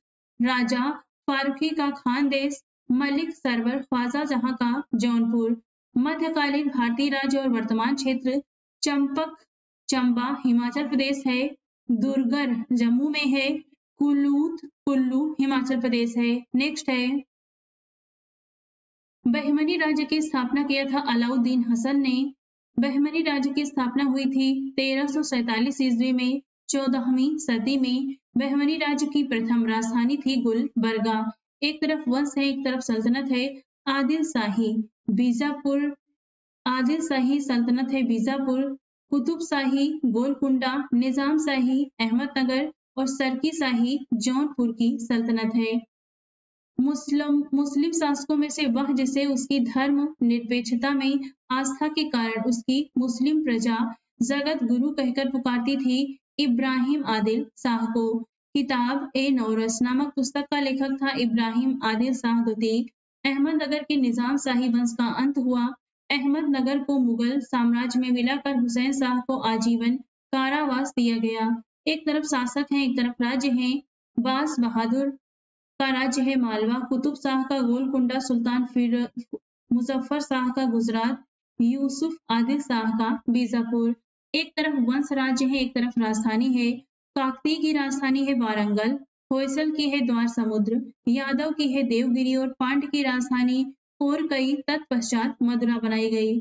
राजा फारूकी का खानदेश, मलिक सरवर ख्वाजा जहां का जौनपुर। मध्यकालीन भारतीय राज्य और वर्तमान क्षेत्र चंपक चंबा हिमाचल प्रदेश है, दुर्गर जम्मू में है, कुलूत कुल्लू हिमाचल प्रदेश है। नेक्स्ट है बहमनी राज्य की स्थापना किया था अलाउद्दीन हसन ने। बहमनी राज्य की स्थापना हुई थी 1347 ईस्वी में, 14वीं सदी में। बहमनी राज्य की प्रथम राजधानी थी गुलबर्गा। एक तरफ वंश है, एक तरफ सल्तनत है। आदिल शाही सल्तनत है बीजापुर, कुतुब शाही गोलकुंडा, निजाम शाही अहमदनगर और सरकी शाही जौनपुर की सल्तनत है। मुस्लिम शासकों में से वह जिसे उसकी धर्म निरपेक्षता में आस्था के कारण उसकी मुस्लिम प्रजा जगत गुरु कहकर पुकारती थी, इब्राहिम आदिल शाह को। किताब ए नौरस नामक पुस्तक का लेखक था इब्राहिम आदिल शाह द्वितीय। अहमदनगर के निजाम शाही वंश का अंत हुआ। अहमदनगर को मुगल साम्राज्य में मिलाकर हुसैन शाह को आजीवन कारावास दिया गया। एक तरफ शासक हैं, एक तरफ राज्य हैं। बास बहादुर का राज्य है मालवा, कुतुब शाह का गोलकुंडा, सुल्तान फिर मुजफ्फर शाह का गुजरात, यूसुफ आदिल शाह का बीजापुर। एक तरफ वंश राज्य है, एक तरफ राजधानी है। काकती की राजधानी है वारंगल, होयसल की है द्वार समुद्र, यादव की है देवगिरी और पांड की राजधानी कोरकई तत्पश्चात मदुरा बनाई गई।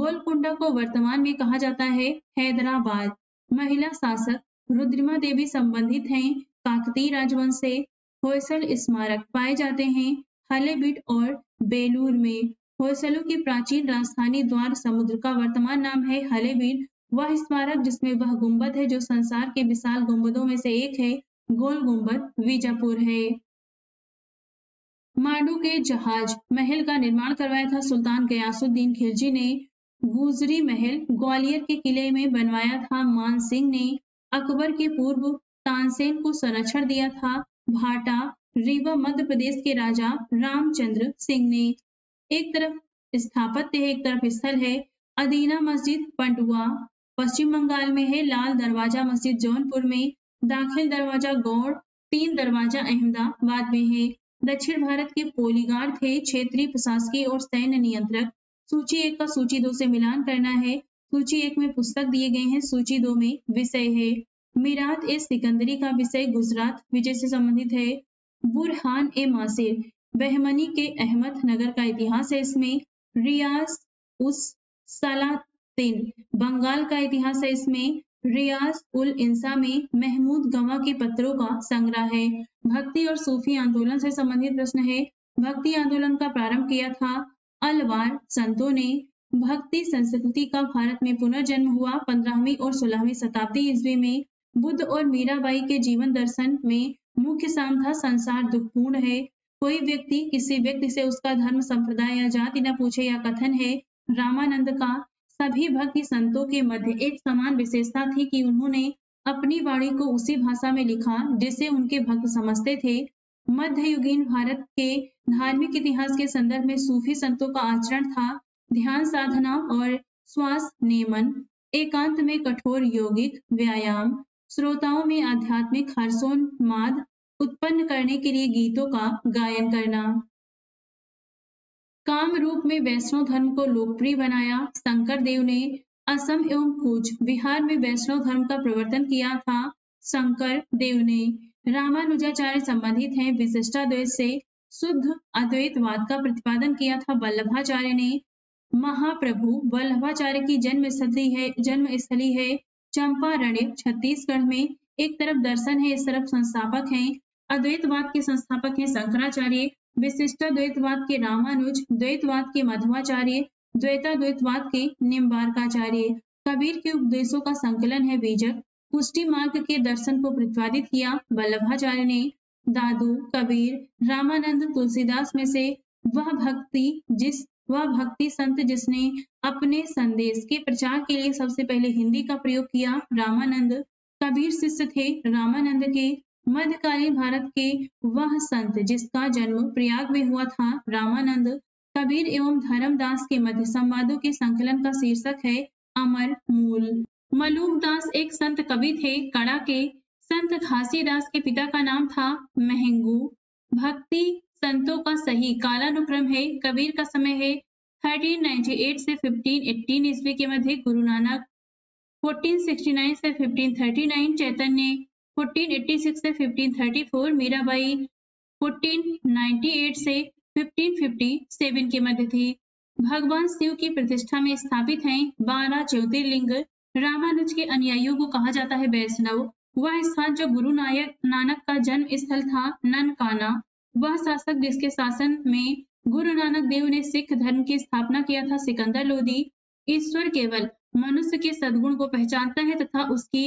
गोलकुंडा को वर्तमान में कहा जाता है हैदराबाद। महिला शासक रुद्रिमा देवी संबंधित हैं काकती राजवंश से। होयसल स्मारक पाए जाते हैं हलेबीट और बेलूर में। होयसलों की प्राचीन राजधानी द्वार समुद्र का वर्तमान नाम है हलेबीन। वह स्मारक जिसमें वह गुंबद है जो संसार के विशाल गुंबदों में से एक है, गोल गुंबद बीजापुर है। मांडू के जहाज महल का निर्माण करवाया था सुल्तान गयासुद्दीन खिलजी ने। गुजरी महल ग्वालियर के किले में बनवाया था मानसिंह ने। अकबर के पूर्व तानसेन को संरक्षण दिया था भाटा, रीवा मध्य प्रदेश के राजा रामचंद्र सिंह ने। एक तरफ स्थापत्य है, एक तरफ स्थल है। अदीना मस्जिद पंडुआ पश्चिम बंगाल में है। लाल दरवाजा मस्जिद जौनपुर में, दाखिल दरवाजा गौड़, तीन दरवाजा अहमदाबाद में है। दक्षिण भारत के पोलीगार थे, क्षेत्रीय प्रशासकीय और सैन्य नियंत्रक। सूची एक का सूची दो से मिलान करना है। सूची एक में पुस्तक दिए गए हैं, सूची दो में विषय है। मीरात ए सिकंदरी का विषय गुजरात विजय से संबंधित है। बुरहान ए मासिर बहमनी के अहमद नगर का इतिहास है, इसमें रियाज उस सलातिन बंगाल का इतिहास है, इसमें रियाज उल इंसा में महमूद गवा के पत्रों का संग्रह है। भक्ति और सूफी आंदोलन से संबंधित प्रश्न है। भक्ति आंदोलन का प्रारंभ किया था अलवार संतों ने। भक्ति संस्कृति का भारत में पुनर्जन्म हुआ 15वीं और 16वीं शताब्दी ईस्वी में। बुद्ध और मीराबाई के जीवन दर्शन में मुख्य साम था संसार दुखपूर्ण है। कोई व्यक्ति किसी व्यक्ति से उसका धर्म, संप्रदाय या जाति न पूछे या कथन है। रामानंद का सभी भक्ति संतों के मध्य एक समान विशेषता थी कि उन्होंने अपनी वाणी को उसी भाषा में लिखा जिसे उनके भक्त समझते थे। मध्ययुगीन भारत के धार्मिक इतिहास के संदर्भ में सूफी संतों का आचरण था ध्यान साधना और श्वास नियमन, एकांत में कठोर योगिक व्यायाम, श्रोताओं में आध्यात्मिक हर्षोन्माद उत्पन्न करने के लिए गीतों का गायन करना। काम रूप में वैष्णव धर्म को लोकप्रिय बनाया शंकर देव ने। असम एवं कूच बिहार में वैष्णव धर्म का प्रवर्तन किया था शंकर देव ने। रामानुजाचार्य संबंधित हैं विशिष्टाद्वैत से। शुद्ध अद्वैतवाद का प्रतिपादन किया था वल्लभाचार्य ने। महाप्रभु वल्लभाचार्य की जन्मस्थली है चंपारण्य छत्तीसगढ़ में। एक तरफ दर्शन है, इस तरफ संस्थापक है। अद्वैतवाद के संस्थापक हैं शंकराचार्य, विशिष्ट द्वैतवाद के रामानुज, द्वैतवाद के मध्वाचार्य, द्वैताद्वैतवाद के निम्बार्काचार्य। कबीर के उपदेशों का संकलन है बीजक। पुष्टि मार्ग के दर्शन को प्रतिपादित किया वल्लभाचार्य ने। दादू, कबीर, रामानंद, तुलसीदास में से वह भक्ति संत जिसने अपने संदेश के प्रचार के लिए सबसे पहले हिंदी का प्रयोग किया रामानंद। कबीर शिष्य थे रामानंद के। मध्यकालीन भारत के वह संत जिसका जन्म प्रयाग में हुआ था रामानंद। कबीर एवं धर्मदास के मध्य संवादों के संकलन का शीर्षक है अमर मूल। मलूकदास एक संत कवि थे कड़ा के। संत घासीदास के पिता का नाम था महंगू। भक्ति संतों का सही कालानुक्रम है। कबीर का समय है 1398 से 1518 ईस्वी के मध्य। गुरु नानक 1469 से 1539, चैतन्य 1486 से 1534, मीराबाई 1498 से 1557 के मध्य थी। भगवान शिव की प्रतिष्ठा में स्थापित हैं 12 ज्योतिर्लिंग। रामानुज के अनुयायियों को कहा जाता है वैष्णव। वह स्थान जो गुरु नानक का जन्म स्थल था ननकाना। वह शासक जिसके शासन में गुरु नानक देव ने सिख धर्म की स्थापना किया था सिकंदर लोदी। ईश्वर केवल मनुष्य के सद्गुण को पहचानता है तथा उसकी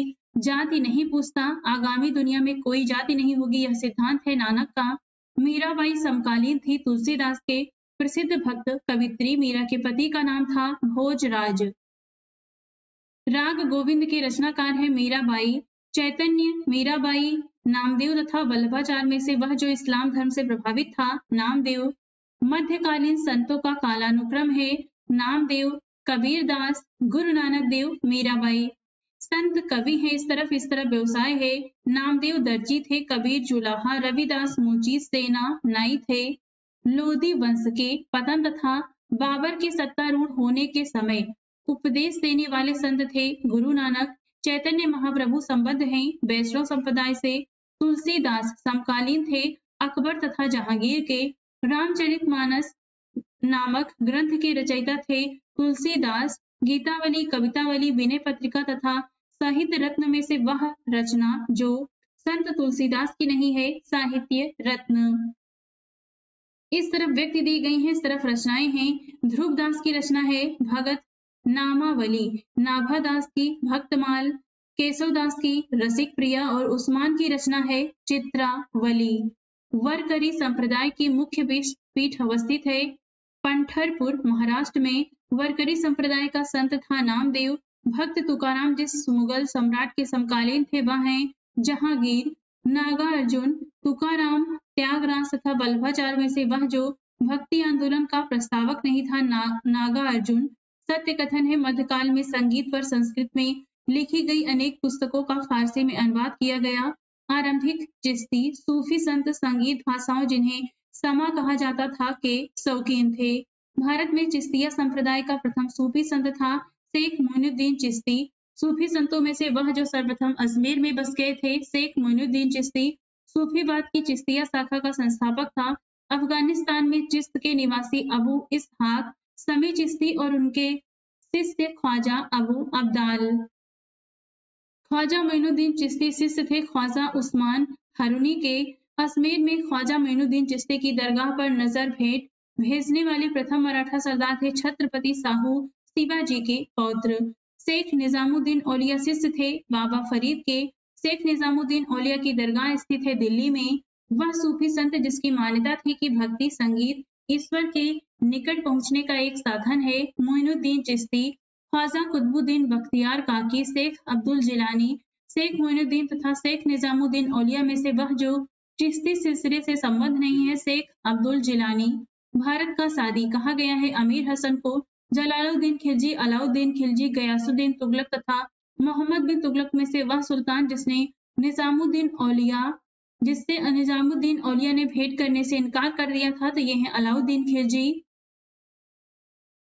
जाति नहीं पूछता। आगामी दुनिया में कोई जाति नहीं होगी, यह सिद्धांत है नानक का। मीराबाई समकालीन थी तुलसीदास के। प्रसिद्ध भक्त कवित्री मीरा के पति का नाम था भोजराज। राग गोविंद के रचनाकार है मीराबाई, चैतन्य, मीराबाई, नामदेव तथा वल्लभाचार्य में से वह जो इस्लाम धर्म से प्रभावित था नामदेव। मध्यकालीन संतों का कालानुक्रम है नामदेव, कबीरदास, गुरु नानक देव, मीराबाई। संत कवि है, इस तरफ व्यवसाय है। नामदेव दर्जी थे, कबीर जुलाहा, रविदास मुंशी, सेना नाई थे। लोधी वंश के पतन तथा बाबर के सत्तारूढ़ होने के समय उपदेश देने वाले संत थे गुरु नानक। चैतन्य महाप्रभु संबद्ध हैं वैष्णव संप्रदाय से। तुलसीदास समकालीन थे अकबर तथा जहांगीर के। रामचरितमानस नामक ग्रंथ के रचयिता थे तुलसीदास। गीतावली, कवितावली, विनय पत्रिका तथा साहित्य रत्न में से वह रचना जो संत तुलसीदास की नहीं है साहित्य रत्न। इस तरफ व्यक्ति दी गई हैं, इस तरफ रचनाएं हैं। ध्रुवदास की रचना है भगत नामावली, नाभादास की भक्तमाल, केशवदास की रसिक प्रिया और उस्मान की रचना है चित्रावली। वरकरी संप्रदाय की मुख्य पीठ अवस्थित है पंढरपुर महाराष्ट्र में। वरकरी संप्रदाय का संत था नामदेव। भक्त तुकाराम जिस मुगल सम्राट के समकालीन थे वह हैं जहांगीर। नागार्जुन, तुकाराम, त्यागराज तथा बल्लाचार्य में से वह जो भक्ति आंदोलन का प्रस्तावक नहीं था नागार्जुन। सत्य कथन है मध्यकाल में संगीत पर संस्कृत में लिखी गई अनेक पुस्तकों का फारसी में अनुवाद किया गया। आरंभिक चिश्ती सूफी संत संगीत भाषाओं जिन्हें समा कहा जाता था के शौकीन थे। भारत में चिश्तिया संप्रदाय का प्रथम सूफी संत था शेख मोइनुद्दीन चिश्ती। सूफी संतों में से वह जो सर्वप्रथम अजमेर में बस गए थे शेख मोइनुद्दीन चिश्ती सूफीवाद की चिश्तिया शाखा का संस्थापक था। अफगानिस्तान में चिश्त के निवासी अबू इसहाक समी चिश्ती और उनके शिष्य ख्वाजा अबू अब्दाल। ख्वाजा मोइनुद्दीन चिश्ती शिष्य थे ख्वाजा उस्मान हरुनी के। अजमेर में ख्वाजा मोइनुद्दीन चिश्ती की दरगाह पर नजर भेंट भेजने वाले प्रथम मराठा सरदार थे छत्रपति साहू शिवाजी के पौत्र। शेख निजामुद्दीन औलिया शिष्य थे बाबा फरीद के। शेख निजामुद्दीन औलिया की दरगाह स्थित है दिल्ली में। वह सूफी संत जिसकी मान्यता थी कि भक्ति संगीत ईश्वर के निकट पहुंचने का एक साधन है। मोइनुद्दीन चिश्ती, ख्वाजा कुतुबुद्दीन बख्तियार काकी, शेख अब्दुल जिलानी, शेख मोइनुद्दीन तथा शेख निजामुद्दीन औलिया में से वह जो चिश्ती सिलसिले से संबंध नहीं है शेख अब्दुल जिलानी। भारत का सादी कहा गया है अमीर हसन को। जलालुद्दीन खिलजी, अलाउद्दीन खिलजी, गयासुद्दीन तुगलक तथा मोहम्मद बिन तुगलक में से वह सुल्तान जिसने निजामुद्दीन औलिया ने भेंट करने से इनकार कर दिया था तो यह है अलाउद्दीन खिलजी।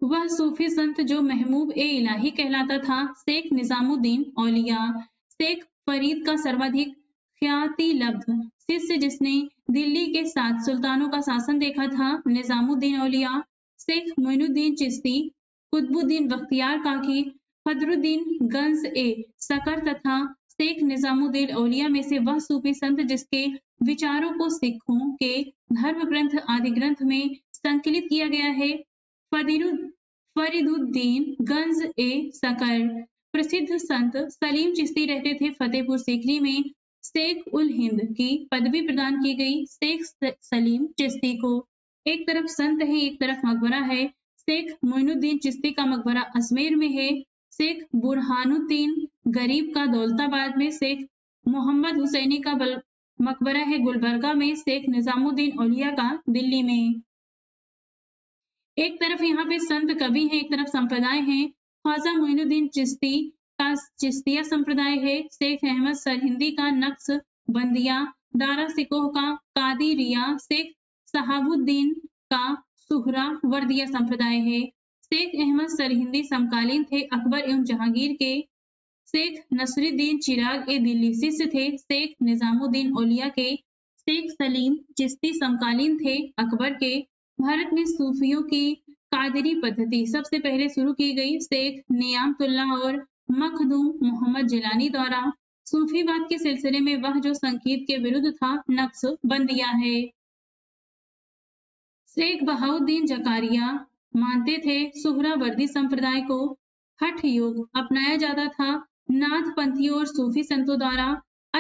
वह सूफी संत जो महबूब ए इलाही कहलाता था शेख निजामुद्दीन औलिया। शेख फरीद का सर्वाधिक ख्याति लब्ध शिष्य जिसने दिल्ली के 7 सुल्तानों का शासन देखा था निजामुद्दीन औलिया। शेख मोइनुद्दीन चिश्ती, कुतुबुद्दीन बख्तियार काकी, फदरुद्दीन गंज ए सकर तथा शेख निजामुद्दीन औलिया में से वह सूफी संत जिसके विचारों को सिखों के धर्म ग्रंथ आदि ग्रंथ में संकलित किया गया है फरीदुद्दीन गंज ए सकर। प्रसिद्ध संत सलीम चिश्ती रहते थे फतेहपुर सीकरी में। शेख उल हिंद की पदवी प्रदान की गई शेख सलीम चिश्ती को। एक तरफ संत है, एक तरफ मकबरा है। शेख मोइनुद्दीन चिश्ती का मकबरा अजमेर में है। शेख बुरहानुद्दीन गरीब का दौलताबाद में। शेख मोहम्मद हुसैनी का मकबरा है गुलबर्गा में। शेख निजामुद्दीन औलिया का दिल्ली में। एक तरफ यहाँ पे संत कवि हैं, एक तरफ संप्रदाय हैं। ख्वाजा मोइनुद्दीन चिश्ती का चिश्तिया संप्रदाय है। शेख अहमद सरहिंदी का नक्श बंदिया, दारा सिकोह का कादिरिया, शेख सहाबुद्दीन का सुहरा वर्दिया संप्रदाय है। शेख अहमद सरहिंदी समकालीन थे अकबर एवं जहांगीर के। शेख नसरुद्दीन चिराग ए दिल्ली शिष्य थे शेख निजामुद्दीन औलिया के। शेख सलीम चिश्ती समकालीन थे अकबर के। भारत में सूफियों की कादरी पद्धति सबसे पहले शुरू की गई शेख नियामतुल्लाह और मखदूम मोहम्मद जिलानी द्वारा। सूफीवाद के सिलसिले में वह जो संगीत के विरुद्ध था नक्श बंदिया है। शेख बहाउद्दीन जकारिया मानते थे सुहरावर्दी संप्रदाय को। हठ योग अपनाया जाता था नाथपंथियों और सूफी संतों द्वारा।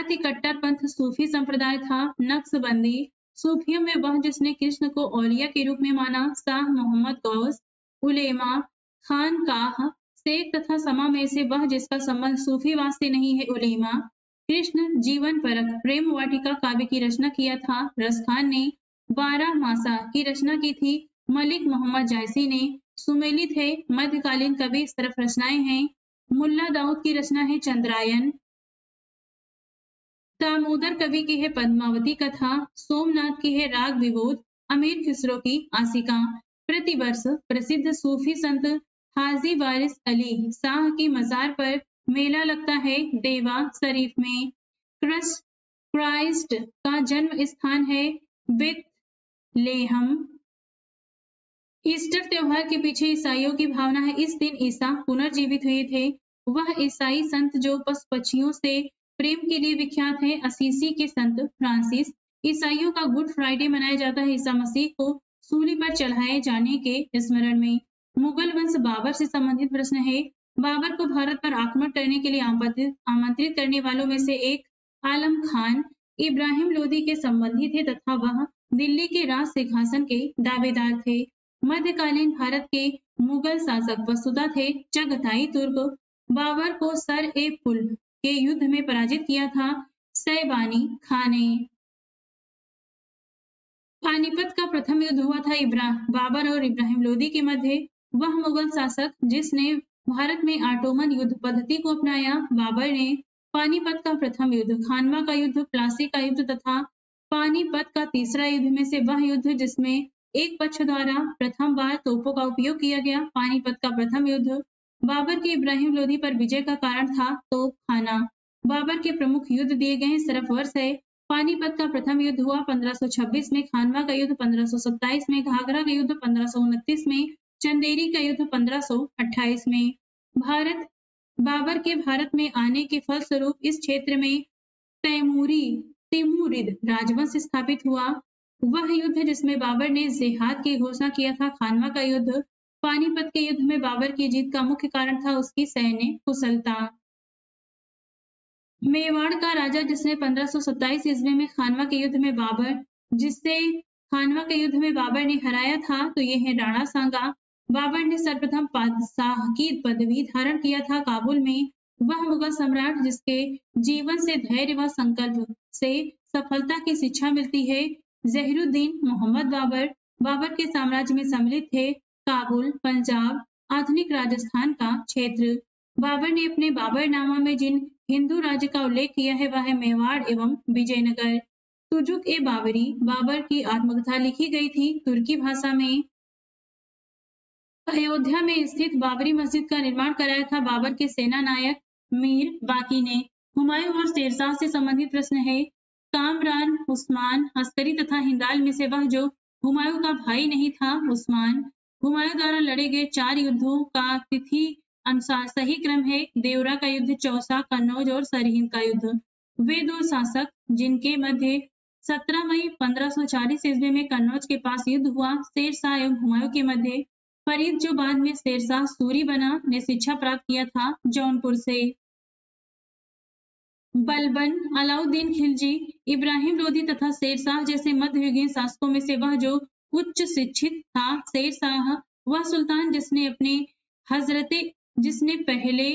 अति कट्टरपंथ सूफी संप्रदाय था नक्शबंदी। सूफियों में वह जिसने कृष्ण को औलिया के रूप में माना शाह मोहम्मद गौस, उलेमा, खानकाह, शेख तथा समा में से वह जिसका संबंध सूफीवाद से नहीं है उलेमा। कृष्ण जीवन परक प्रेम वाटिका काव्य की रचना किया था रसखान ने। 12 मासा की रचना की थी मलिक मोहम्मद जायसी ने। सुमेली थे मध्यकालीन कवि। इस तरफ रचनाएं हैं। मुल्ला दाऊद की रचना है चंद्रायन। दामोदर कवि की है पद्मावती कथा। सोमनाथ की है राग विबोध। अमीर खिसरो की आशिका। प्रतिवर्ष प्रसिद्ध सूफी संत हाजी वारिस अली शाह की मजार पर मेला लगता है देवा शरीफ में। क्राइस्ट का जन्म स्थान है बेत लेहम। ईस्टर त्योहार के पीछे ईसाइयों की भावना है। इस दिन ईसा पुनर्जीवित हुए थे। वह ईसाई संत जो पशु-पक्षियों से प्रेम के लिए विख्यात है असीसी के संत फ्रांसिस। ईसाइयों का गुड फ्राइडे मनाया जाता है। ईसा मसीह को सूली पर चढ़ाए जाने के स्मरण में। मुगल वंश बाबर से संबंधित प्रश्न है, बाबर को भारत पर आक्रमण करने के लिए आमंत्रित करने वालों में से एक आलम खान इब्राहिम लोदी के संबंधी थे तथा वह दिल्ली के राज सिंहासन के दावेदार थे। मध्यकालीन भारत के मुगल शासक वसुदा थे चगताई तुर्क। बाबर को सर ए पुल के युद्ध में पराजित किया था सैबानी खान ने। पानीपत का प्रथम युद्ध हुआ था बाबर और इब्राहिम लोदी के मध्य। वह मुगल शासक जिसने भारत में ऑटोमन युद्ध पद्धति को अपनाया। बाबर ने पानीपत का प्रथम युद्ध, खानवा का युद्ध, प्लासी का युद्ध तथा पानीपत का तीसरा युद्ध में से वह युद्ध जिसमें एक पक्ष द्वारा प्रथम बार तोपों का उपयोग किया गया, पानीपत का प्रथम युद्ध बाबर के इब्राहिम लोदी पर विजय का कारण था। तोपखाना बाबर के प्रमुख युद्ध दिए गए हैं, सिर्फ वर्ष है। पानीपत का प्रथम युद्ध हुआ 1526 में, खानवा का युद्ध 1527 में, घाघरा का युद्ध 1529 में, चंदेरी का युद्ध 1528 में। बाबर के भारत में आने के फलस्वरूप इस क्षेत्र में तैमूरिद राजवंश स्थापित हुआ। वह युद्ध जिसमें बाबर ने जिहाद की घोषणा किया था, खानवा का युद्ध। पानीपत के युद्ध में बाबर की जीत का मुख्य कारण था उसकी सैन्य कुशलता। मेवाड़ का राजा जिसने 1527 ईस्वी में खानवा के युद्ध में बाबर ने हराया था, तो ये है राणा सांगा। बाबर ने सर्वप्रथम बादशाह की पदवी धारण किया था काबुल में। वह मुगल सम्राट जिसके जीवन से धैर्य व संकल्प से सफलता की शिक्षा मिलती है। जहीरुद्दीन मोहम्मद बाबर बाबर के साम्राज्य में सम्मिलित थे। काबुल, पंजाब, आधुनिक राजस्थान का क्षेत्र। बाबर ने अपने बाबरनामा में जिन हिंदू राज्य का उल्लेख किया है वह मेवाड़ एवं विजयनगर। तुजुक ए बाबरी बाबर की आत्मकथा लिखी गई थी तुर्की भाषा में। अयोध्या में स्थित बाबरी मस्जिद का निर्माण कराया था बाबर के सेना नायक मीर बाकी ने। हुमायूं और शेरशाह से संबंधित प्रश्न है, कामरान, उस्मान, अस्करी तथा हिंदाल में से वह जो हुमायूं का भाई नहीं था, उस्मान। हुमायूं द्वारा लड़े गए 4 युद्धों का तिथि अनुसार सही क्रम है, देवरा का युद्ध, चौसा, कन्नौज और सरहिंद का युद्ध। वे 2 शासक जिनके मध्य 17 मई 1540 ईस्वी में कन्नौज के पास युद्ध हुआ शेरशाह एवं हुमायूं के मध्य। फरीद जो बाद में शेरशाह सूरी बना ने शिक्षा प्राप्त किया था जौनपुर से। बलबन, अलाउद्दीन खिलजी, इब्राहिम लोधी तथा शेरशाह जैसे मध्ययुगीन शासकों में से वह जो उच्च शिक्षित था शेरशाह। वह सुल्तान जिसने पहले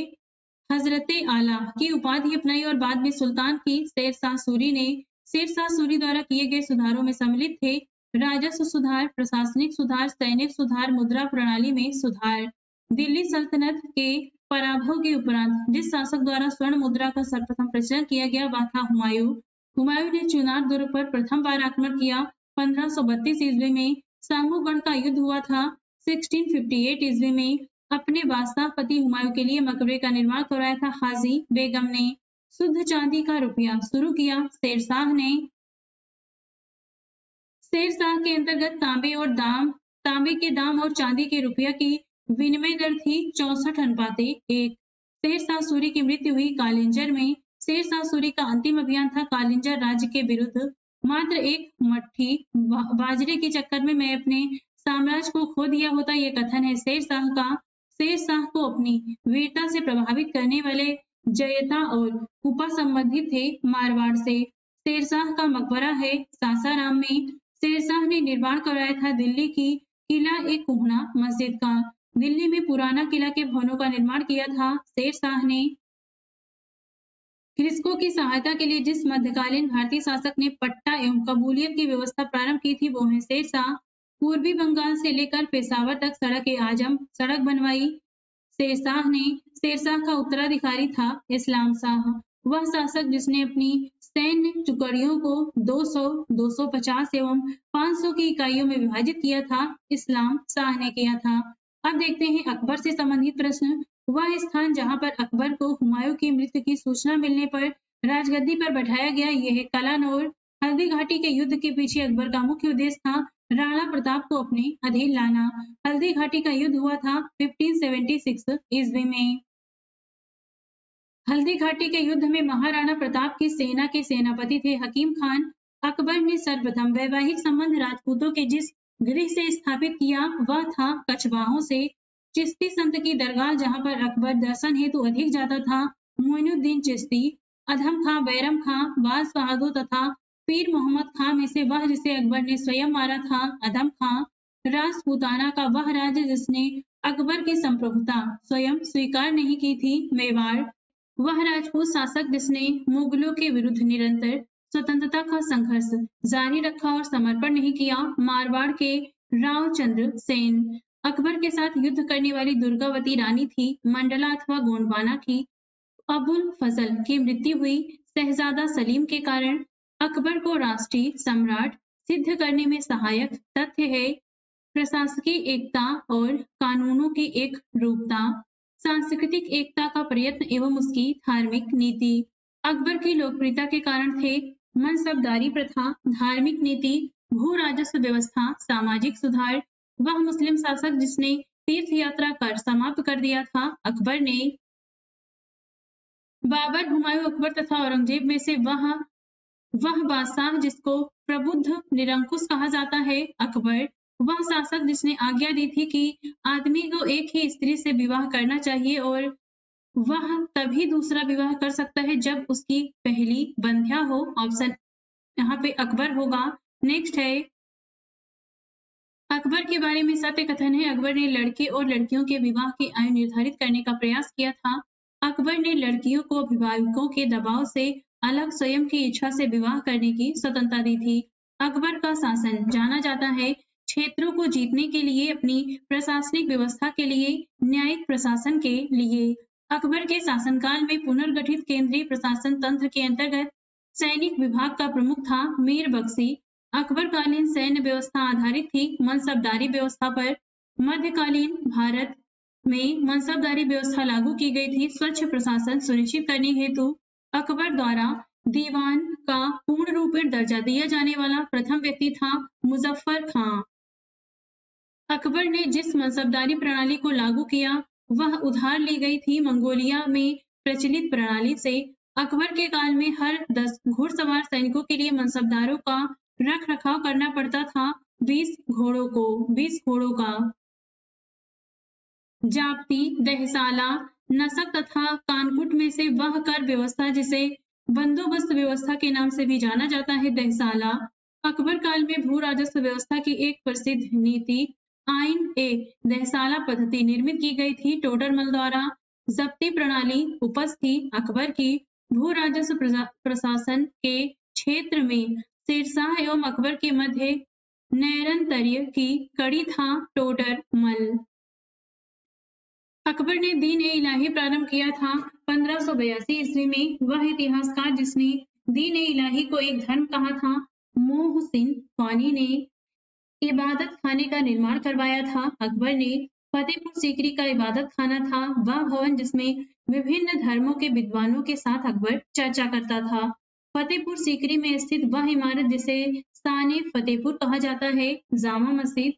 हजरते आला की उपाधि अपनाई और बाद में सुल्तान की। शेरशाह सूरी ने शेरशाह सूरी द्वारा किए गए सुधारों में सम्मिलित थे, राजस्व सुधार, प्रशासनिक सुधार, सैनिक सुधार, मुद्रा प्रणाली में सुधार। दिल्ली सल्तनत के पराभव के उपरांत जिस शासक द्वारा स्वर्ण मुद्रा का सर्वप्रथम प्रचलन किया गया वह था हुमायूं। हुमायूं ने चुनार दुर्ग पर प्रथम बार आक्रमण किया। 1532 ईस्वी में सांगूगढ़ का युद्ध हुआ था। 1658 ईस्वी में अपने बादशाह पति हुमायूं के लिए मकबरे का निर्माण करवाया था हाजी बेगम ने। शुद्ध चांदी का रुपया शुरू किया शेरशाह ने। शेरशाह के अंतर्गत तांबे के दाम और चांदी के रुपया की विनिमय दर थी 64:1। शेरशाह सूरी की मृत्यु हुई कालिंजर में। शेरशाह सूरी का अंतिम अभियान था कालिंजर राज्य के विरुद्ध। मात्र एक मट्ठी बाजरे के चक्कर में मैं अपने साम्राज्य को खो दिया होता, ये कथन है शेरशाह का। शेरशाह को अपनी वीरता से प्रभावित करने वाले जयता और कुपा संबंधित थे मारवाड़ से। शेरशाह का मकबरा है सासाराम में। शेरशाह ने निर्माण करवाया था दिल्ली की किला एक कोहना मस्जिद का। दिल्ली में पुराना किला के भवनों का निर्माण किया था शेरशाह ने। ग्रीकों की सहायता के लिए जिस मध्यकालीन भारतीय शासक ने पट्टा एवं कबूलियत की व्यवस्था प्रारंभ की थी वो है शेरशाह। पूर्वी बंगाल से लेकर पेशावर तक सड़क बनवाई शेरशाह ने। शेरशाह का उत्तराधिकारी था इस्लाम शाह, वह शासक जिसने अपनी सैन्य टुकड़ियों को 200, 250 एवं 500 की इकाइयों में विभाजित किया था, इस्लाम शाह ने किया था। अब देखते हैं अकबर से संबंधित प्रश्न। वह स्थान जहां पर अकबर को हुमायूं की मृत्यु की सूचना मिलने पर राजगद्दी पर बैठाया गया, यह कलानौर। हल्दी घाटी के युद्ध के पीछे अकबर का मुख्य उद्देश्य था राणा प्रताप को अपने अधीन लाना। हल्दी घाटी का युद्ध हुआ था 1576 ईस्वी में। हल्दी घाटी के युद्ध में महाराणा प्रताप की सेना के सेनापति थे हकीम खान। अकबर ने सर्वप्रथम वैवाहिक संबंध राजपूतों के जिस गृह से स्थापित किया वह था कछवाहों से चिश्ती संत की दरगाह, जहां पर अकबर दर्शन हेतु अधिक जाता था। मोइनुद्दीन चिश्ती, अधम खां, बैरम खां, बाज बहादुर तथा पीर मोहम्मद खां में से वह जिसे अकबर ने स्वयं मारा था अधम खां, राजपूताना का वह राज्य जिसने अकबर की संप्रभुता स्वयं स्वीकार नहीं की थी मेवाड़, वह राजपूत शासक जिसने मुगलों के विरुद्ध निरंतर स्वतंत्रता का संघर्ष जारी रखा और समर्पण नहीं किया मारवाड़ के रावचंद्र सेन, अकबर के साथ युद्ध करने वाली दुर्गावती रानी थी मंडला अथवा गोंडवाना की, अबुल फजल की मृत्यु हुई शहजादा सलीम के कारण। अकबर को राष्ट्रीय सम्राट सिद्ध करने में सहायक तथ्य है प्रशासकीय एकता और कानूनों की एक रूपता, सांस्कृतिक एकता का प्रयत्न एवं उसकी धार्मिक नीति। अकबर की लोकप्रियता के कारण थे मनसबदारी प्रथा, धार्मिक नीति, भू राजस्व व्यवस्था, सामाजिक सुधार। वह मुस्लिम शासक जिसने तीर्थ यात्रा कर समाप्त कर दिया था अकबर ने। बाबर, हुमायूं, अकबर तथा औरंगजेब में से वह बादशाह जिसको प्रबुद्ध निरंकुश कहा जाता है अकबर, वह शासक जिसने आज्ञा दी थी कि आदमी को एक ही स्त्री से विवाह करना चाहिए और वह तभी दूसरा विवाह कर सकता है जब उसकी पहली बंध्या हो। ऑप्शन यहाँ पे अकबर होगा। नेक्स्ट है अकबर के बारे में सत्य कथन है। अकबर ने लड़के और लड़कियों के विवाह की आयु निर्धारित करने का प्रयास किया था। अकबर ने लड़कियों को अभिभावकों के दबाव से अलग स्वयं की इच्छा से विवाह करने की स्वतंत्रता दी थी। अकबर का शासन जाना जाता है क्षेत्रों को जीतने के लिए, अपनी प्रशासनिक व्यवस्था के लिए, न्यायिक प्रशासन के लिए। अकबर के शासनकाल में पुनर्गठित केंद्रीय प्रशासन तंत्र के अंतर्गत सैनिक विभाग का प्रमुख था मीर बख्शी। अकबरकालीन सैन्य व्यवस्था आधारित थी मनसबदारी व्यवस्था पर। मध्यकालीन भारत में मनसबदारी व्यवस्था लागू की गई थी स्वच्छ प्रशासन सुनिश्चित करने हेतु। अकबर द्वारा दीवान का पूर्ण रूप में दर्जा दिया जाने वाला प्रथम व्यक्ति था मुजफ्फर खां। अकबर ने जिस मनसबदारी प्रणाली को लागू किया वह उधार ली गई थी मंगोलिया में प्रचलित प्रणाली से। अकबर के काल में हर 10 घुड़सवार सैनिकों के लिए मनसबदारों का रख रखाव करना पड़ता था 20 घोड़ों का। जाप्ती, दहसाला, नसक तथा कानकुट में से वह कर व्यवस्था जिसे बंदोबस्त व्यवस्था के नाम से भी जाना जाता है दहसाला, अकबर काल में भू राजस्व व्यवस्था की एक प्रसिद्ध नीति आइन ए दहसाला पद्धति निर्मित की गई थी टोडरमल द्वारा। जब्ती प्रणाली उपज थी अकबर की। भू राजस्व प्रशासन के क्षेत्र में सिरसा एवं अकबर के मध्य नैरंतर्य की कड़ी था टोडरमल। अकबर ने दीन ए इलाही प्रारंभ किया था 1582 ईस्वी में। वह इतिहासकार जिसने दीन ए इलाही को एक धर्म कहा था मोहसिन फानी ने इबादत खाने का निर्माण करवाया था अकबर ने। फतेहपुर सीकरी का इबादत खाना था वह भवन जिसमें विभिन्न धर्मों के विद्वानों के साथ अकबर चर्चा करता था। फतेहपुर सीकरी में स्थित वह इमारत जिसे साने फतेहपुर कहा जाता है, जामा मस्जिद,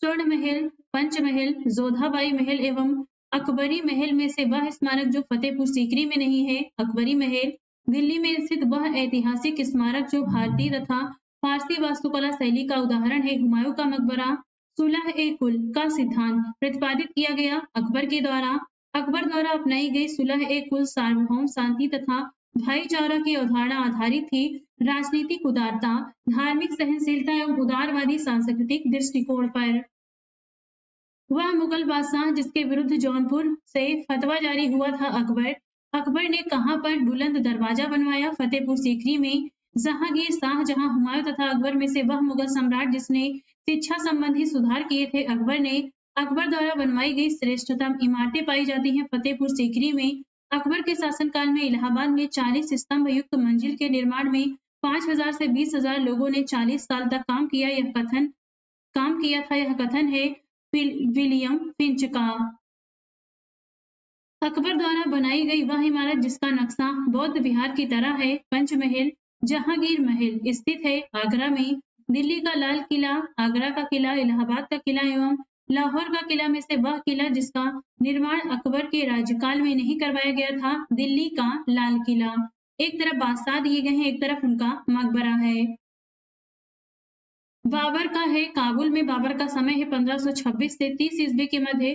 स्वर्ण महल, पंच महल, जोधाबाई महल एवं अकबरी महल में से वह स्मारक जो फतेहपुर सीकरी में नहीं है अकबरी महल। दिल्ली में स्थित वह ऐतिहासिक स्मारक जो भारतीय तथा फारसी वास्तुकला शैली का उदाहरण है हुमायूं का मकबरा। सुलह ए कुल का सिद्धांत प्रतिपादित किया गया अकबर के द्वारा। अकबर द्वारा अपनाई गई सुलह ए कुल सार्वभौम शांति तथा भाईचारा की अवधारणा आधारित थी। राजनीतिक उदारता, धार्मिक सहनशीलता एवं उदारवादी सांस्कृतिक दृष्टिकोण पर। वह मुगल बादशाह जिसके विरुद्ध जौनपुर से फतवा जारी हुआ था अकबर। अकबर ने कहां पर बुलंद दरवाजा बनवाया फतेहपुर सीकरी में। जहांगीर शाह, जहां हुमायूं तथा अकबर में से वह मुगल सम्राट जिसने शिक्षा संबंधी सुधार किए थे अकबर ने। अकबर द्वारा बनवाई गई श्रेष्ठतम इमारतें पाई जाती है फतेहपुर सीकरी में। अकबर के शासनकाल में इलाहाबाद में 40 स्तंभ युक्त मंजिल के निर्माण में 5000 से 20,000 लोगों ने 40 साल तक काम किया था। यह कथन है विलियम फिंच का। अकबर द्वारा बनाई गई वह इमारत जिसका नक्शा बौद्ध विहार की तरह है पंचमहल, जहांगीर महल स्थित है आगरा में। दिल्ली का लाल किला, आगरा का किला, इलाहाबाद का किला एवं लाहौर का किला में से वह किला जिसका निर्माण अकबर के राज्यकाल में नहीं करवाया गया था दिल्ली का लाल किला। एक तरफ बादशाह दिए गए हैं, एक तरफ उनका मकबरा है। बाबर का है काबुल में, बाबर का समय है 1526 से 30 ईस्वी के मध्य।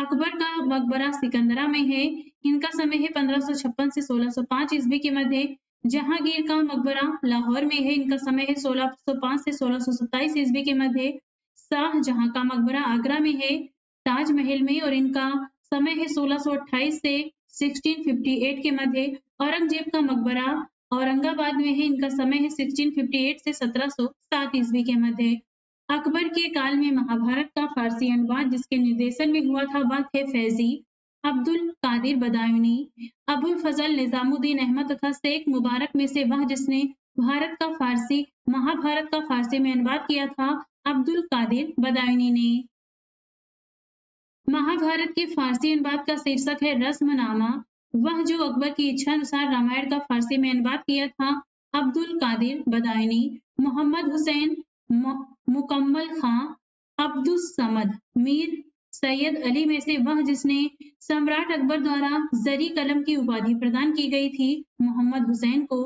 अकबर का मकबरा सिकंदरा में है, इनका समय है 1556 से 1605 ईस्वी के मध्य। जहांगीर का मकबरा लाहौर में है, इनका समय है 1605 से 1627 ईस्वी के मध्य। शाहजहां का मकबरा आगरा में है ताजमहल में, और इनका समय है 1628 से 1658 के मध्य। औरंगजेब का मकबरा औरंगाबाद में है, इनका समय है 1658 से 1707 ईस्वी के मध्य। अकबर के काल में महाभारत का फारसी अनुवाद जिसके निर्देशन में हुआ था वह थे फैजी, अब्दुल कादिर बदायूनी, अबुल फजल निजामुद्दीन अहमद तथा शेख मुबारक में से वह जिसने महाभारत का फारसी में अनुवाद किया था अब्दुल कादिर बदायूनी ने। महाभारत के फारसी अनुवाद का शीर्षक है रस्मनामा, वह जो अकबर की इच्छा अनुसार रामायण का फारसी में अनुवाद किया था अब्दुल कादिर बदायूनी। मोहम्मद हुसैन, मुकम्मल खां, अब्दुल समद, मीर सैयद अली में से वह जिसने सम्राट अकबर द्वारा जरी कलम की उपाधि प्रदान की गई थी मोहम्मद हुसैन को।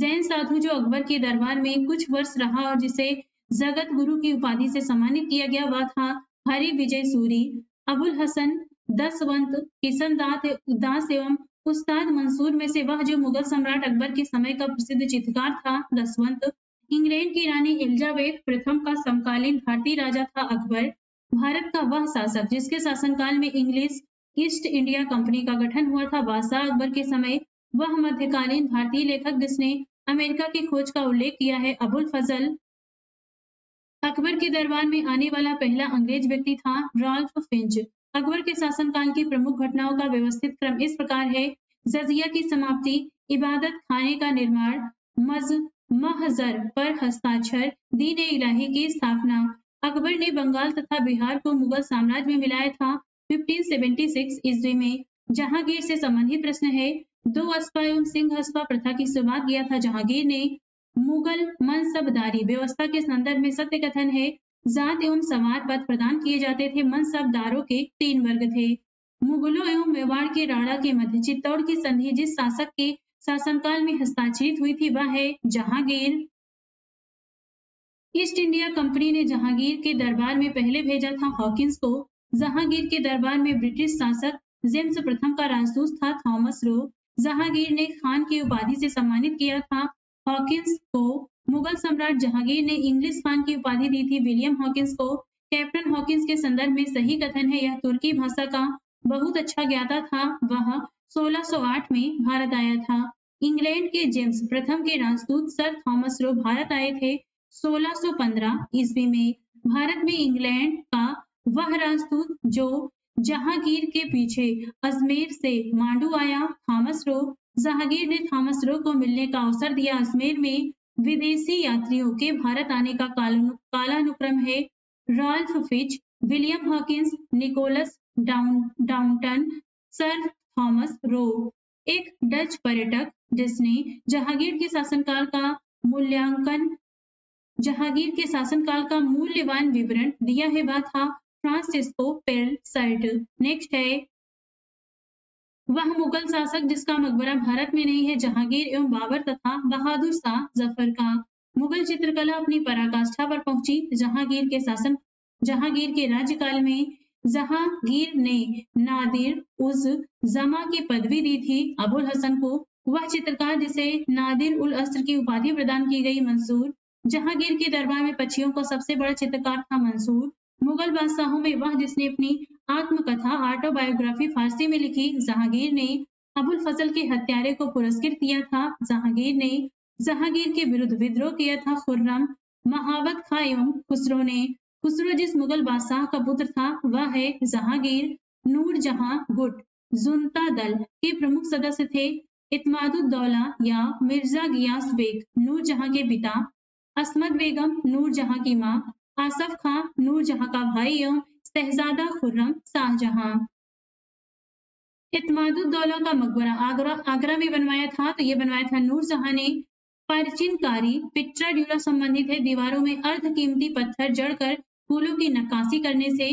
जैन साधु जो अकबर के दरबार में कुछ वर्ष रहा और जिसे जगत गुरु की उपाधि से सम्मानित किया गया वह था हरि विजय सूरी। अबुल हसन, दसवंत, किशन दास एवं उस्ताद मंसूर में से वह जो मुगल सम्राट अकबर के समय का प्रसिद्ध चित्रकार था दसवंत। इंग्लैंड की रानी एलिजाबेथ प्रथम का समकालीन भारतीय राजा था अकबर। भारत का वह शासक जिसके शासनकाल में इंग्लिश ईस्ट इंडिया कंपनी का गठन हुआ था बादशाह अकबर के समय। वह मध्यकालीन भारतीय लेखक जिसने अमेरिका की खोज का उल्लेख किया है अबुल फजल। अकबर के दरबार में आने वाला पहला अंग्रेज व्यक्ति था रॉल्फ फिंच। अकबर के शासनकाल की प्रमुख घटनाओं का व्यवस्थित क्रम इस प्रकार है: जजिया की समाप्ति, इबादत खाने का निर्माण, महजर पर हस्ताक्षर, दीन-ए इलाही की स्थापना। अकबर ने बंगाल तथा बिहार को मुगल साम्राज्य में मिलाया था 1576 ईस्वी में। जहांगीर से संबंधित प्रश्न है: दो अस्पा एवं सिंह अस्पा प्रथा की शुरुआत किया था जहांगीर ने। मुगल मनसबदारी व्यवस्था के संदर्भ में सत्य कथन है: जात एवं सवार पद प्रदान किए जाते थे। मनसबदारों के 3 वर्ग थे। मुगलों एवं मेवाड़ के राणा के मध्य चित्तौड़ की संधि जिस शासक के शासनकाल में हस्ताक्षरित हुई थी वह है जहांगीर। ईस्ट इंडिया कंपनी ने जहांगीर के दरबार में पहले भेजा था हॉकिंस को। जहांगीर के दरबार में ब्रिटिश शासक जेम्स प्रथम का राजदूत था थॉमस रो। जहांगीर ने खान की उपाधि से सम्मानित किया था हॉकिंस को। मुगल सम्राट जहांगीर ने इंग्लिश खान की उपाधि दी थी विलियम हॉकिंस को। कैप्टन हॉकिंस के संदर्भ में सही कथन है: यह तुर्की भाषा का बहुत अच्छा ज्ञाता था। वह 1608 में भारत आया था। इंग्लैंड के जेम्स प्रथम के राजदूत सर थॉमस रो भारत आए थे 1615 ईस्वी में। भारत में इंग्लैंड का वह राजदूत जो जहांगीर के पीछे अजमेर से मांडू आया थॉमस रो। जहांगीर ने थॉमस रो को मिलने का अवसर दिया अजमेर में। विदेशी यात्रियों के भारत आने का कालानुक्रम है: Ralph Fitch, William Hawkins, Nicholas Downton, sir Thomas Roe. एक डच पर्यटक जिसने जहांगीर के शासनकाल का मूल्यवान विवरण दिया है वह था फ्रांसिस्को पेलसर्ट। नेक्स्ट है वह मुगल शासक जिसका मकबरा भारत में नहीं है जहांगीर एवं बाबर तथा बहादुर शाह जफर का। मुगल चित्रकला अपनी पराकाष्ठा पर पहुंची जहांगीर के राज्यकाल में। जहांगीर ने नादिर उज जमा की पदवी दी थी अबुल हसन को। वह चित्रकार जिसे नादिर उल अस्त्र की उपाधि प्रदान की गई मंसूर। जहांगीर के दरबार में पक्षियों का सबसे बड़ा चित्रकार था मंसूर। मुगल बादशाहों में वह जिसने अपनी आत्मकथा ऑटोबायोग्राफी फारसी में लिखी जहांगीर ने। अबुल फजल के हत्यारे को पुरस्कृत किया था जहांगीर ने। जहांगीर के विरुद्ध विद्रोह किया था खुर्रम, महावत खां एवं खुसरो ने। खुसरो जिस मुगल बादशाह का पुत्र था वह है जहांगीर। नूरजहां गुट जुनता दल के प्रमुख सदस्य थे इत्मादुद्दौला या मिर्जा गियास बेग नूरजहां के पिता, असमत बेगम नूरजहां की मां, आसफ खां नूरजहां का भाई एवं शहजादा खुर्रम शाहजहां। इत्मादुद्दौला का मकबरा आगरा में बनवाया था तो यह बनवाया था नूरजहां ने। परचिनकारी पिट्राड्यूरा संबंधित है: दीवारों में अर्ध कीमती पत्थर जड़कर फूलों की नक्काशी करने से।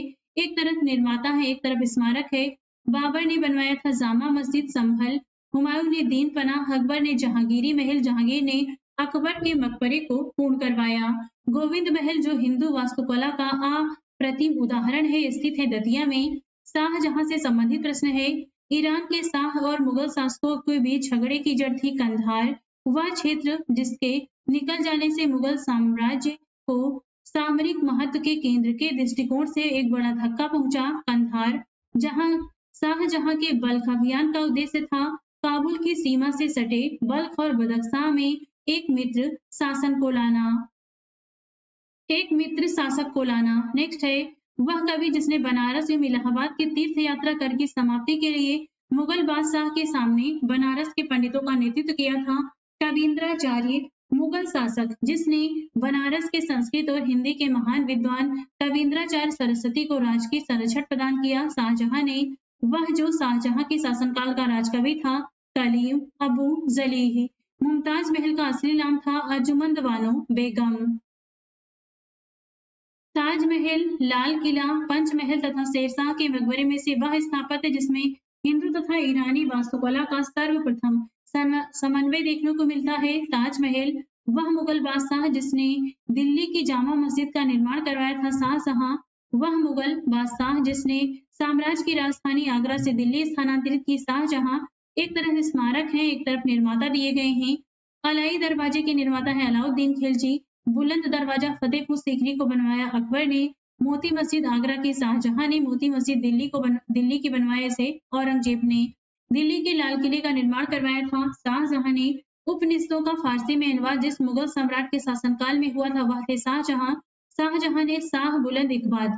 एक तरफ निर्माता है, एक तरफ स्मारक है। बाबर ने बनवाया था जामा मस्जिद संभल, हुमायूं ने दीन पनाह, अकबर ने जहांगीरी महल, जहांगीर ने अकबर के मकबरे को पूर्ण करवाया। गोविंद महल जो हिंदू वास्तुकला का अप्रतिम उदाहरण है, स्थित है दतिया में। शाहजहां से संबंधित प्रश्न है, ईरान के शाह और मुगल शासकों के बीच झगड़े की जड़ थी कंधार, वह क्षेत्र जिसके निकल जाने से मुगल साम्राज्य को सामरिक महत्व के केंद्र के दृष्टिकोण से एक बड़ा धक्का पहुंचा। कंधार, जहां शाहजहां के बल्ख अभियान का उद्देश्य था, काबुल की सीमा से सटे बल्ख और बदख्शां में एक मित्र शासक को लाना। नेक्स्ट है, वह कवि जिसने बनारस एवं इलाहाबाद की तीर्थ यात्रा कर की समाप्ति के लिए मुगल बादशाह के सामने बनारस के पंडितों का नेतृत्व किया था। कवींद्राचार्य, मुगल शासक जिसने बनारस के संस्कृत और हिंदी के महान विद्वान कवींद्राचार्य सरस्वती को राजकीय संरक्षण प्रदान किया। शाहजहां ने, वह जो शाहजहां के शासनकाल का राजकवि था। कलीम, अबू जलीह, मुमताज महल का असली नाम था अर्जुमंद बानो बेगम। ताजमहल, लाल किला, पंचमहल तथा शेरशाह के मकबरे में से वह स्थापत्य जिसमें हिंदू तथा ईरानी वास्तुकला का सर्वप्रथम समन्वय देखने को मिलता है। ताजमहल, वह मुगल बादशाह जिसने दिल्ली की जामा मस्जिद का निर्माण करवाया था। शाहजहां, वह मुगल बादशाह जिसने साम्राज्य की राजधानी आगरा से दिल्ली स्थानांतरित की। शाहजहां एक तरफ स्मारक है, एक तरफ निर्माता दिए गए हैं। अलाई दरवाजे के निर्माता है अलाउद्दीन खिलजी। बुलंद दरवाजा फतेहपुर सीकरी को बनवाया अकबर ने। मोती मस्जिद आगरा की शाहजहां ने। मोती मस्जिद दिल्ली की बनवाए से औरंगजेब ने। दिल्ली के लाल किले का निर्माण करवाया था शाहजहां ने। उपनिषदों का फारसी में अनुवाद जिस मुगल सम्राट के शासनकाल में हुआ था, वह थे शाहजहां। शाहजहां ने शाह बुलंद इकबाल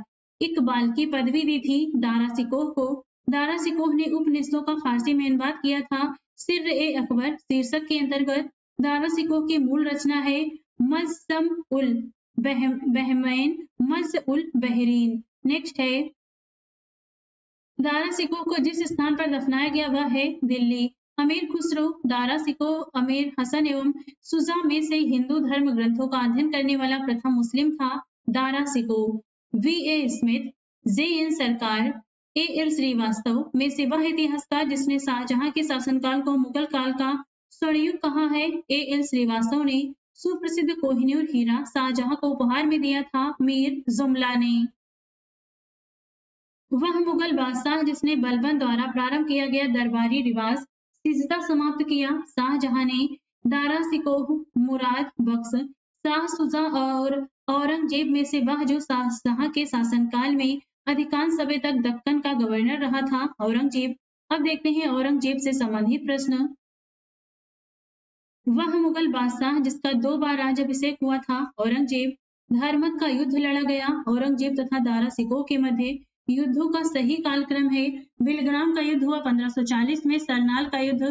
की पदवी दी थी दारा सिकोह को। दारा सिकोह ने उपनिषदों का फारसी में अनुवाद किया था। सिर्र-ए-अकबर शीर्षक के अंतर्गत दारा सिकोह की मूल रचना है मज़्ज़म-उल-बहरीन। नेक्स्ट है, दारा सिकोह को जिस स्थान पर दफनाया गया वह है दिल्ली। अमीर खुसरो, दारा सिकोह, अमीर हसन एवं सुजा में से हिंदू धर्म ग्रंथों का अध्ययन करने वाला प्रथम मुस्लिम था Dara Shikoh. V.A. Smith, J.N. सरकार, A.L. श्रीवास्तव में से वह इतिहासकार जिसने शाहजहां के शासनकाल को मुगल काल का स्वर्णयुग कहा है। A.L. श्रीवास्तव ने सुप्रसिद्ध कोहिनूर हीरा शाहजहां को उपहार में दिया था मीर जुमला ने। वह मुगल बादशाह जिसने बलबन द्वारा प्रारंभ किया गया दरबारी रिवाज सिजदा समाप्त किया। शाहजहां ने दारा सिकोह, मुराद बख्श, शाह सुजा और औरंगजेब में से वह जो शाहजहां के शासनकाल में अधिकांश समय तक दक्कन का गवर्नर रहा था औरंगजेब। अब देखते हैं औरंगजेब से संबंधित प्रश्न। वह मुगल बादशाह जिसका 2 बार राजाभिषेक हुआ था औरंगजेब। धर्मक का युद्ध लड़ा गया औरंगजेब तथा दारा सिकोह के मध्य। युद्धों का सही कालक्रम है, बिलग्राम का युद्ध हुआ 1540 में, सरनाल का युद्ध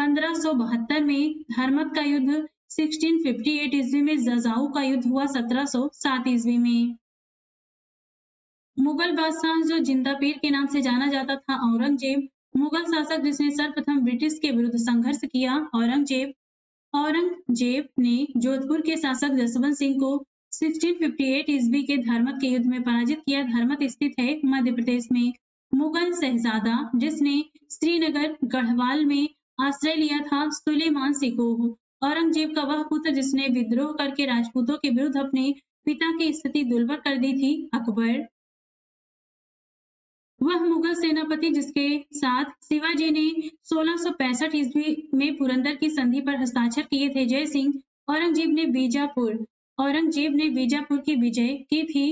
1572 में, धर्मत का युद्ध 1658 ईस्वी में, जजाऊ का युद्ध हुआ 1707 ईस्वी में। मुगल बादशाह जो जिंदा पीर के नाम से जाना जाता था औरंगजेब। मुगल शासक जिसने सर्वप्रथम ब्रिटिश के विरुद्ध संघर्ष किया औरंगजेब। औरंगजेब ने जोधपुर के शासक जसवंत सिंह को 1658 ईस्वी के धर्मत के युद्ध में पराजित किया। धर्मत स्थित है मध्य प्रदेश में। मुगल शहजादा जिसने श्रीनगर गढ़वाल में आश्रय लिया था सुलेमान सिकोह। औरंगजेब का वह पुत्र जिसने विद्रोह करके राजपूतों के विरुद्ध अपने पिता की स्थिति दुर्बल कर दी थी अकबर। वह मुगल सेनापति जिसके साथ शिवाजी ने 1665 ईस्वी में पुरंदर की संधि पर हस्ताक्षर किए थे जय सिंह। औरंगजेब ने बीजापुर की विजय की थी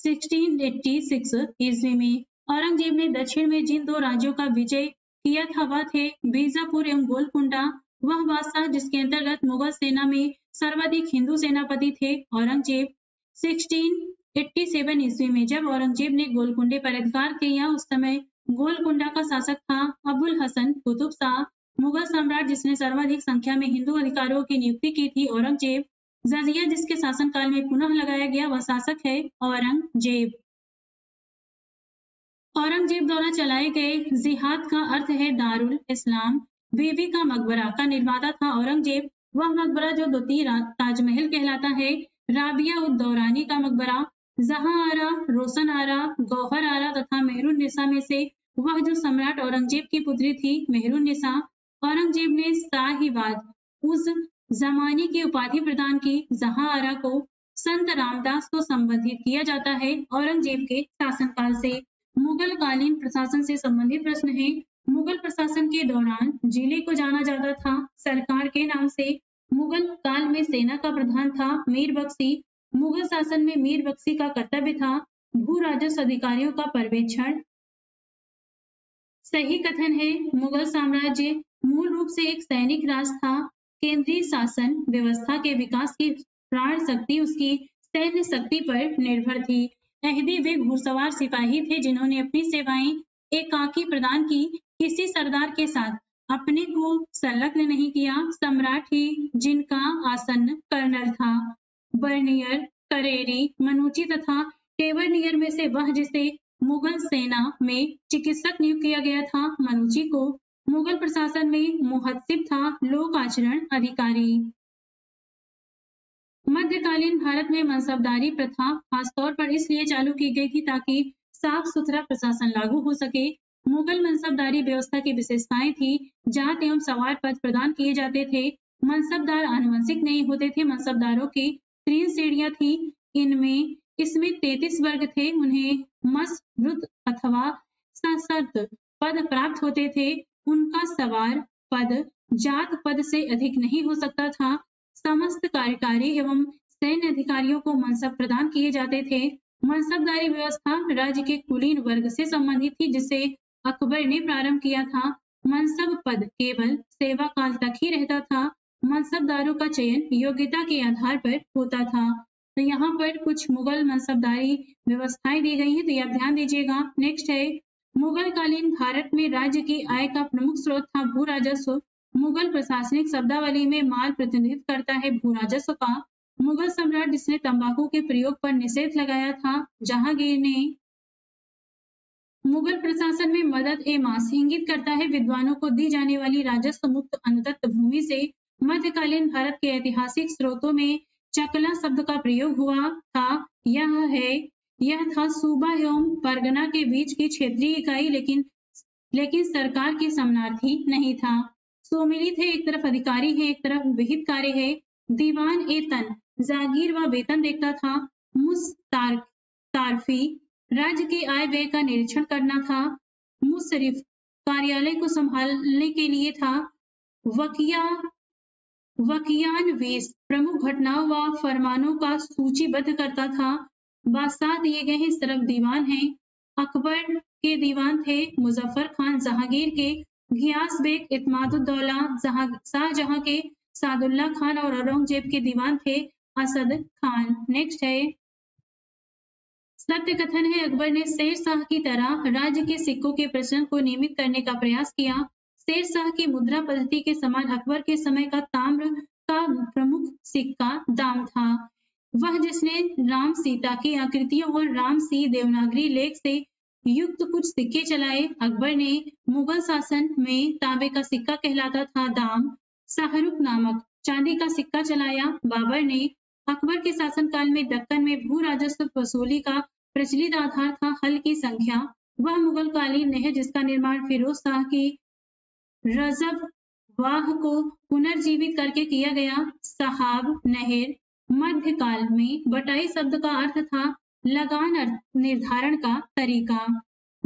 1686 ईस्वी में। औरंगजेब ने दक्षिण में जिन 2 राज्यों का विजय किया था वह थे बीजापुर एवं गोलकुंडा। वह बादशाह जिसके अंतर्गत मुगल सेना में सर्वाधिक हिंदू सेनापति थे औरंगजेब। 1687 ईस्वी में जब औरंगजेब ने गोलकुंडे पर अधिकार किया, उस समय गोलकुंडा का शासक था अबुल हसन कुतुब शाह। मुगल सम्राट जिसने सर्वाधिक संख्या में हिंदू अधिकारियों की नियुक्ति की थी औरंगजेब। जजिया जिसके शासनकाल में पुनः लगाया गया वह शासक है औरंगजेब। औरंगजेब द्वारा चलाए गए जिहाद का अर्थ है दारुल इस्लाम। बीबी का मकबरा का निर्माता था औरंगजेब। वह मकबरा जो 2 ताजमहल कहलाता है। राबिया उद दौरानी का मकबरा। जहां आरा, रोशन आरा, गौहर आरा तथा मेहरुन निसा में से वह जो सम्राट औरंगजेब की पुत्री थी मेहरुन निसा। औरंगजेब ने शाहीवाद, उस जमाने की उपाधि प्रदान की, जहां आरा को संत रामदास को संबंधित किया जाता है। औरंगजेब के शासनकाल से मुगल कालीन प्रशासन से संबंधित प्रश्न है। मुगल प्रशासन के दौरान जिले को जाना जाता था सरकार के नाम से। मुगल काल में सेना का प्रधान था मीर बख्शी। मुगल शासन में मीर बख्शी का कर्तव्य था भू राजस्व अधिकारियों का पर्यवेक्षण। सही कथन है मुगल साम्राज्य मूल रूप से एक सैनिक राज था। केंद्रीय शासन व्यवस्था के विकास की प्राण शक्ति उसकी सैन्य शक्ति पर निर्भर थी। अहदे वे घुड़सवार सिपाही थे जिन्होंने अपनी सेवाएं एकाकी प्रदान की, किसी सरदार के साथ अपने को संलग्न नहीं किया। सम्राट ही जिनका आसन्न कर्नल था। बर्नियर, करेरी, मनूची तथा टेवर्नियर में से वह जिसे मुगल सेना में चिकित्सक नियुक्त किया गया था। मनूची को मुगल प्रशासन में मुहत्सिब था, लोक आचरण अधिकारी। मध्यकालीन भारत में मनसबदारी प्रथा खासतौर पर इसलिए चालू की गई थी ताकि साफ सुथरा प्रशासन लागू हो सके। मुगल मनसबदारी व्यवस्था की विशेषताएं थी। जात एवं सवार पद प्रदान किए जाते थे। मनसबदार आनुवंशिक नहीं होते थे। मनसबदारों की 3 श्रेणियां थी। इनमें इसमें 33 वर्ग थे। उन्हें मसवृत अथवा सशर्त पद प्राप्त होते थे। उनका सवार पद जात पद से अधिक नहीं हो सकता था। समस्त कार्यकारी एवं सैन्य अधिकारियों को मनसब प्रदान किए जाते थे। मनसबदारी व्यवस्था राज्य के कुलीन वर्ग से संबंधित थी जिसे अकबर ने प्रारंभ किया था। मनसब पद केवल सेवा काल तक ही रहता था। मनसबदारों का चयन योग्यता के आधार पर होता था। तो यहाँ पर कुछ मुगल मनसबदारी व्यवस्थाएं दी गई हैं, तो यह ध्यान दीजिएगा। नेक्स्ट है मुगल कालीन भारत में राज्य की आय का प्रमुख स्रोत था भू राजस्व। मुगल प्रशासनिक शब्दावली में माल प्रतिनिधित्व करता है भू राजस्व का। मुगल सम्राट जिसने तंबाकू के प्रयोग पर निषेध लगाया था जहांगीर ने। मुगल प्रशासन में मदद ए मास इंगित करता है विद्वानों को दी जाने वाली राजस्व मुक्त अनुदत्त भूमि से। मध्यकालीन भारत के ऐतिहासिक स्रोतों में चकला शब्द का प्रयोग हुआ था। यह था सूबा एवं परगना के बीच की क्षेत्रीय इकाई, लेकिन सरकार के समनार्थी नहीं था। सोमिलित है एक तरफ अधिकारी है, एक तरफ विहित कार्य है। दीवान ए तन जागीर व वेतन देखता था। मुस्तारफी राज्य के आय व्यय का निरीक्षण करना था। मुशरिफ कार्यालय को संभालने के लिए था। वकियानवेश प्रमुख घटनाओं व फरमानों का सूचीबद्ध करता था। बादशाह दिए गए हैं, इस तरफ दीवान है। अकबर के दीवान थे मुजफ्फर खान जहांगीर के, घियास बेग इत्मादुद्दौला शाहजहां के, सादुल्ला खान और औरंगजेब के दीवान थे असद खान। नेक्स्ट है सत्य कथन है अकबर ने शेरशाह की तरह राज्य के सिक्कों के प्रचलन को नियमित करने का प्रयास किया। शेरशाह की मुद्रा पद्धति के समान अकबर के समय का ताम्र का प्रमुख सिक्का दाम था। वह जिसने राम सीता की आकृतियों और राम सी देवनागरी लेख से युक्त कुछ सिक्के चलाए। अकबर ने मुगल शासन में तांबे का सिक्का कहलाता था दाम शाहरुख नामक चांदी का सिक्का चलाया। बाबर ने अकबर के शासनकाल में दक्कन में भू राजस्व वसूली का प्रचलित आधार था हल की संख्या। वह मुगल कालीन नहर जिसका निर्माण फिरोज शाह की रजब वाह को पुनर्जीवित करके किया गया साहब नहर। मध्यकाल में बटाई शब्द का अर्थ था लगान निर्धारण का तरीका।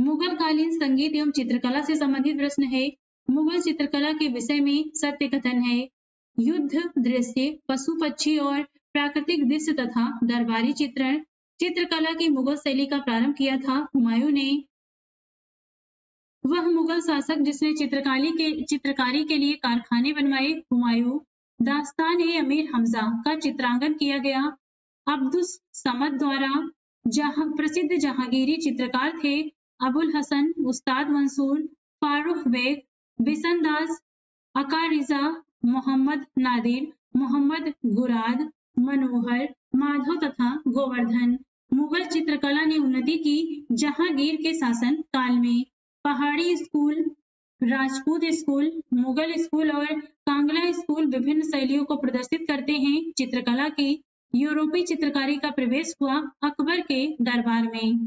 मुगल कालीन संगीत एवं चित्रकला से संबंधित प्रश्न है। मुगल चित्रकला के विषय में सत्य कथन है युद्ध दृश्य, पशु पक्षी और प्राकृतिक दृश्य तथा दरबारी चित्रण। चित्रकला की मुगल शैली का प्रारंभ किया था हुमायूं ने। वह मुगल शासक जिसने चित्रकारी के लिए कारखाने बनवाए हुमायूं। दास्तान-ए अमीर हमजा का चित्रांकन किया गया अब्दुस समद द्वारा। प्रसिद्ध जहांगीरी चित्रकार थे अबुल हसन, उस्ताद मंसूर, फारूक बेग, बिसन दास, अकारिजा, मोहम्मद नादिर, मोहम्मद गुराद, मनोहर, माधव तथा गोवर्धन। मुगल चित्रकला ने उन्नति की जहांगीर के शासन काल में। Pahari school, Rajput school, Mughal school और कांगला स्कूल विभिन्न शैलियों को प्रदर्शित करते हैं। चित्रकला की यूरोपीय चित्रकारी का प्रवेश हुआ अकबर के दरबार में।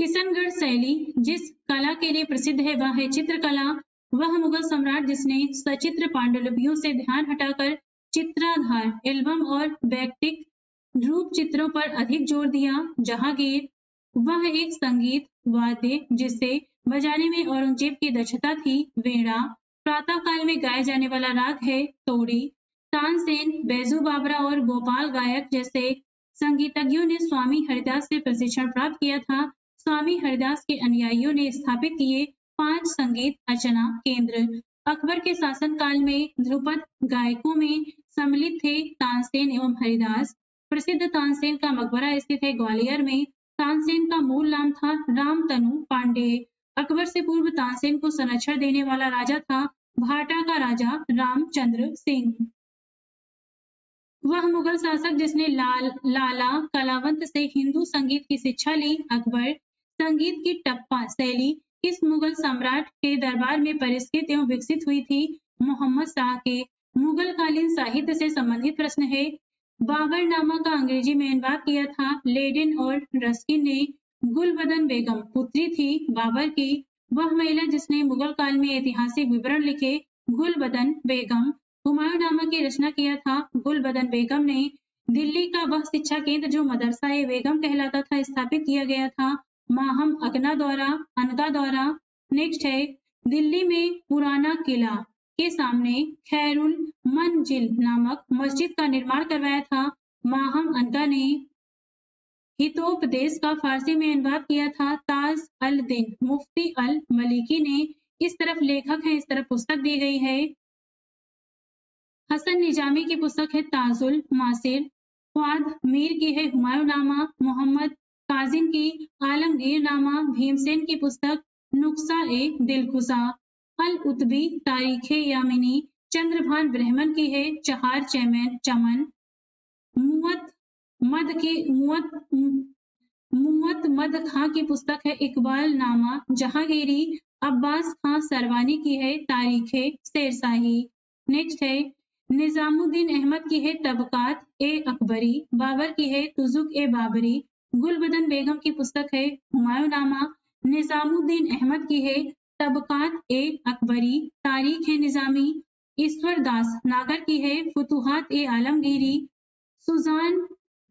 किशनगढ़ शैली जिस कला के लिए प्रसिद्ध है वह है चित्रकला। वह मुगल सम्राट जिसने सचित्र पांडुलिपियों से ध्यान हटाकर चित्राधार एल्बम और वैयक्तिक ध्रुव चित्रों पर अधिक जोर दिया। जहांगीर वह एक संगीत वाद्य जिसे बजाने में औरंगजेब की दक्षता थी। वीणा प्रातः काल में गाया जाने वाला राग है। तोड़ी तानसेन, बैजू बाबरा और गोपाल गायक जैसे संगीतज्ञों ने स्वामी हरिदास से प्रशिक्षण प्राप्त किया था। स्वामी हरिदास के अनुयायियों ने स्थापित किए 5 संगीत अर्चना केंद्र। अकबर के शासन काल में ध्रुपद गायकों में सम्मिलित थे तानसेन एवं हरिदास। प्रसिद्ध तानसेन का मकबरा स्थित है ग्वालियर में। तानसेन का मूल नाम था रामतनु पांडे। अकबर से पूर्व तानसेन को संरक्षण देने वाला राजा था भाटा का राजा रामचंद्र सिंह। वह मुगल शासक जिसने लाला कलावंत से हिंदू संगीत की शिक्षा ली। अकबर संगीत की टप्पा शैली किस मुगल सम्राट के दरबार में परिष्कृत एवं विकसित हुई थी? मोहम्मद शाह के। मुगल कालीन साहित्य से संबंधित प्रश्न है। बाबरनामा का अंग्रेजी में अनुवाद किया था लेडिन और रस्किन ने। गुलबदन बेगम पुत्री थी बाबर की। वह महिला जिसने मुगल काल में ऐतिहासिक विवरण लिखे गुलबदन बेगम। हुमायूं नामक की रचना किया था गुलबदन बेगम ने। दिल्ली का वह शिक्षा केंद्र जो मदरसा ए बेगम कहलाता था स्थापित किया गया था माहम अनका दौरा। नेक्स्ट है दिल्ली में पुराना किला के सामने खैरुल मंजिल नामक मस्जिद का निर्माण करवाया था माहम अनका ने। हितोपदेश का फारसी में अनुवाद किया था ताज अल दिन मुफ्ती अल मलिकी ने। इस तरफ लेखक है, इस तरफ पुस्तक दी गई है। हसन निजामी की पुस्तक है ताजुल मासिर। ख्वाद मीर की है हुमायूं नामा। मोहम्मद काजिम की आलमगीर नामा। भीमसेन की पुस्तक नुक्सा ए दिलखुशा। अल उतबी तारीख यामिनी चंद्रभान ब्रह्मन की है चहार चमन। मुवत मद खां की पुस्तक है इकबाल नामा जहांगीरी। अब्बास खां सरवानी की है तारीख शेरशाही। नेक्स्ट है निजामुद्दीन अहमद की है तबकात ए अकबरी। बाबर की है तुजुक ए बाबरी। गुलबदन बेगम की पुस्तक है हुमायूं नामा। निजामुद्दीन अहमद की है तबकात ए अकबरी। तारीख है निजामी। ईश्वरदास नागर की है फुतुहात ए आलमगीरी। सुजान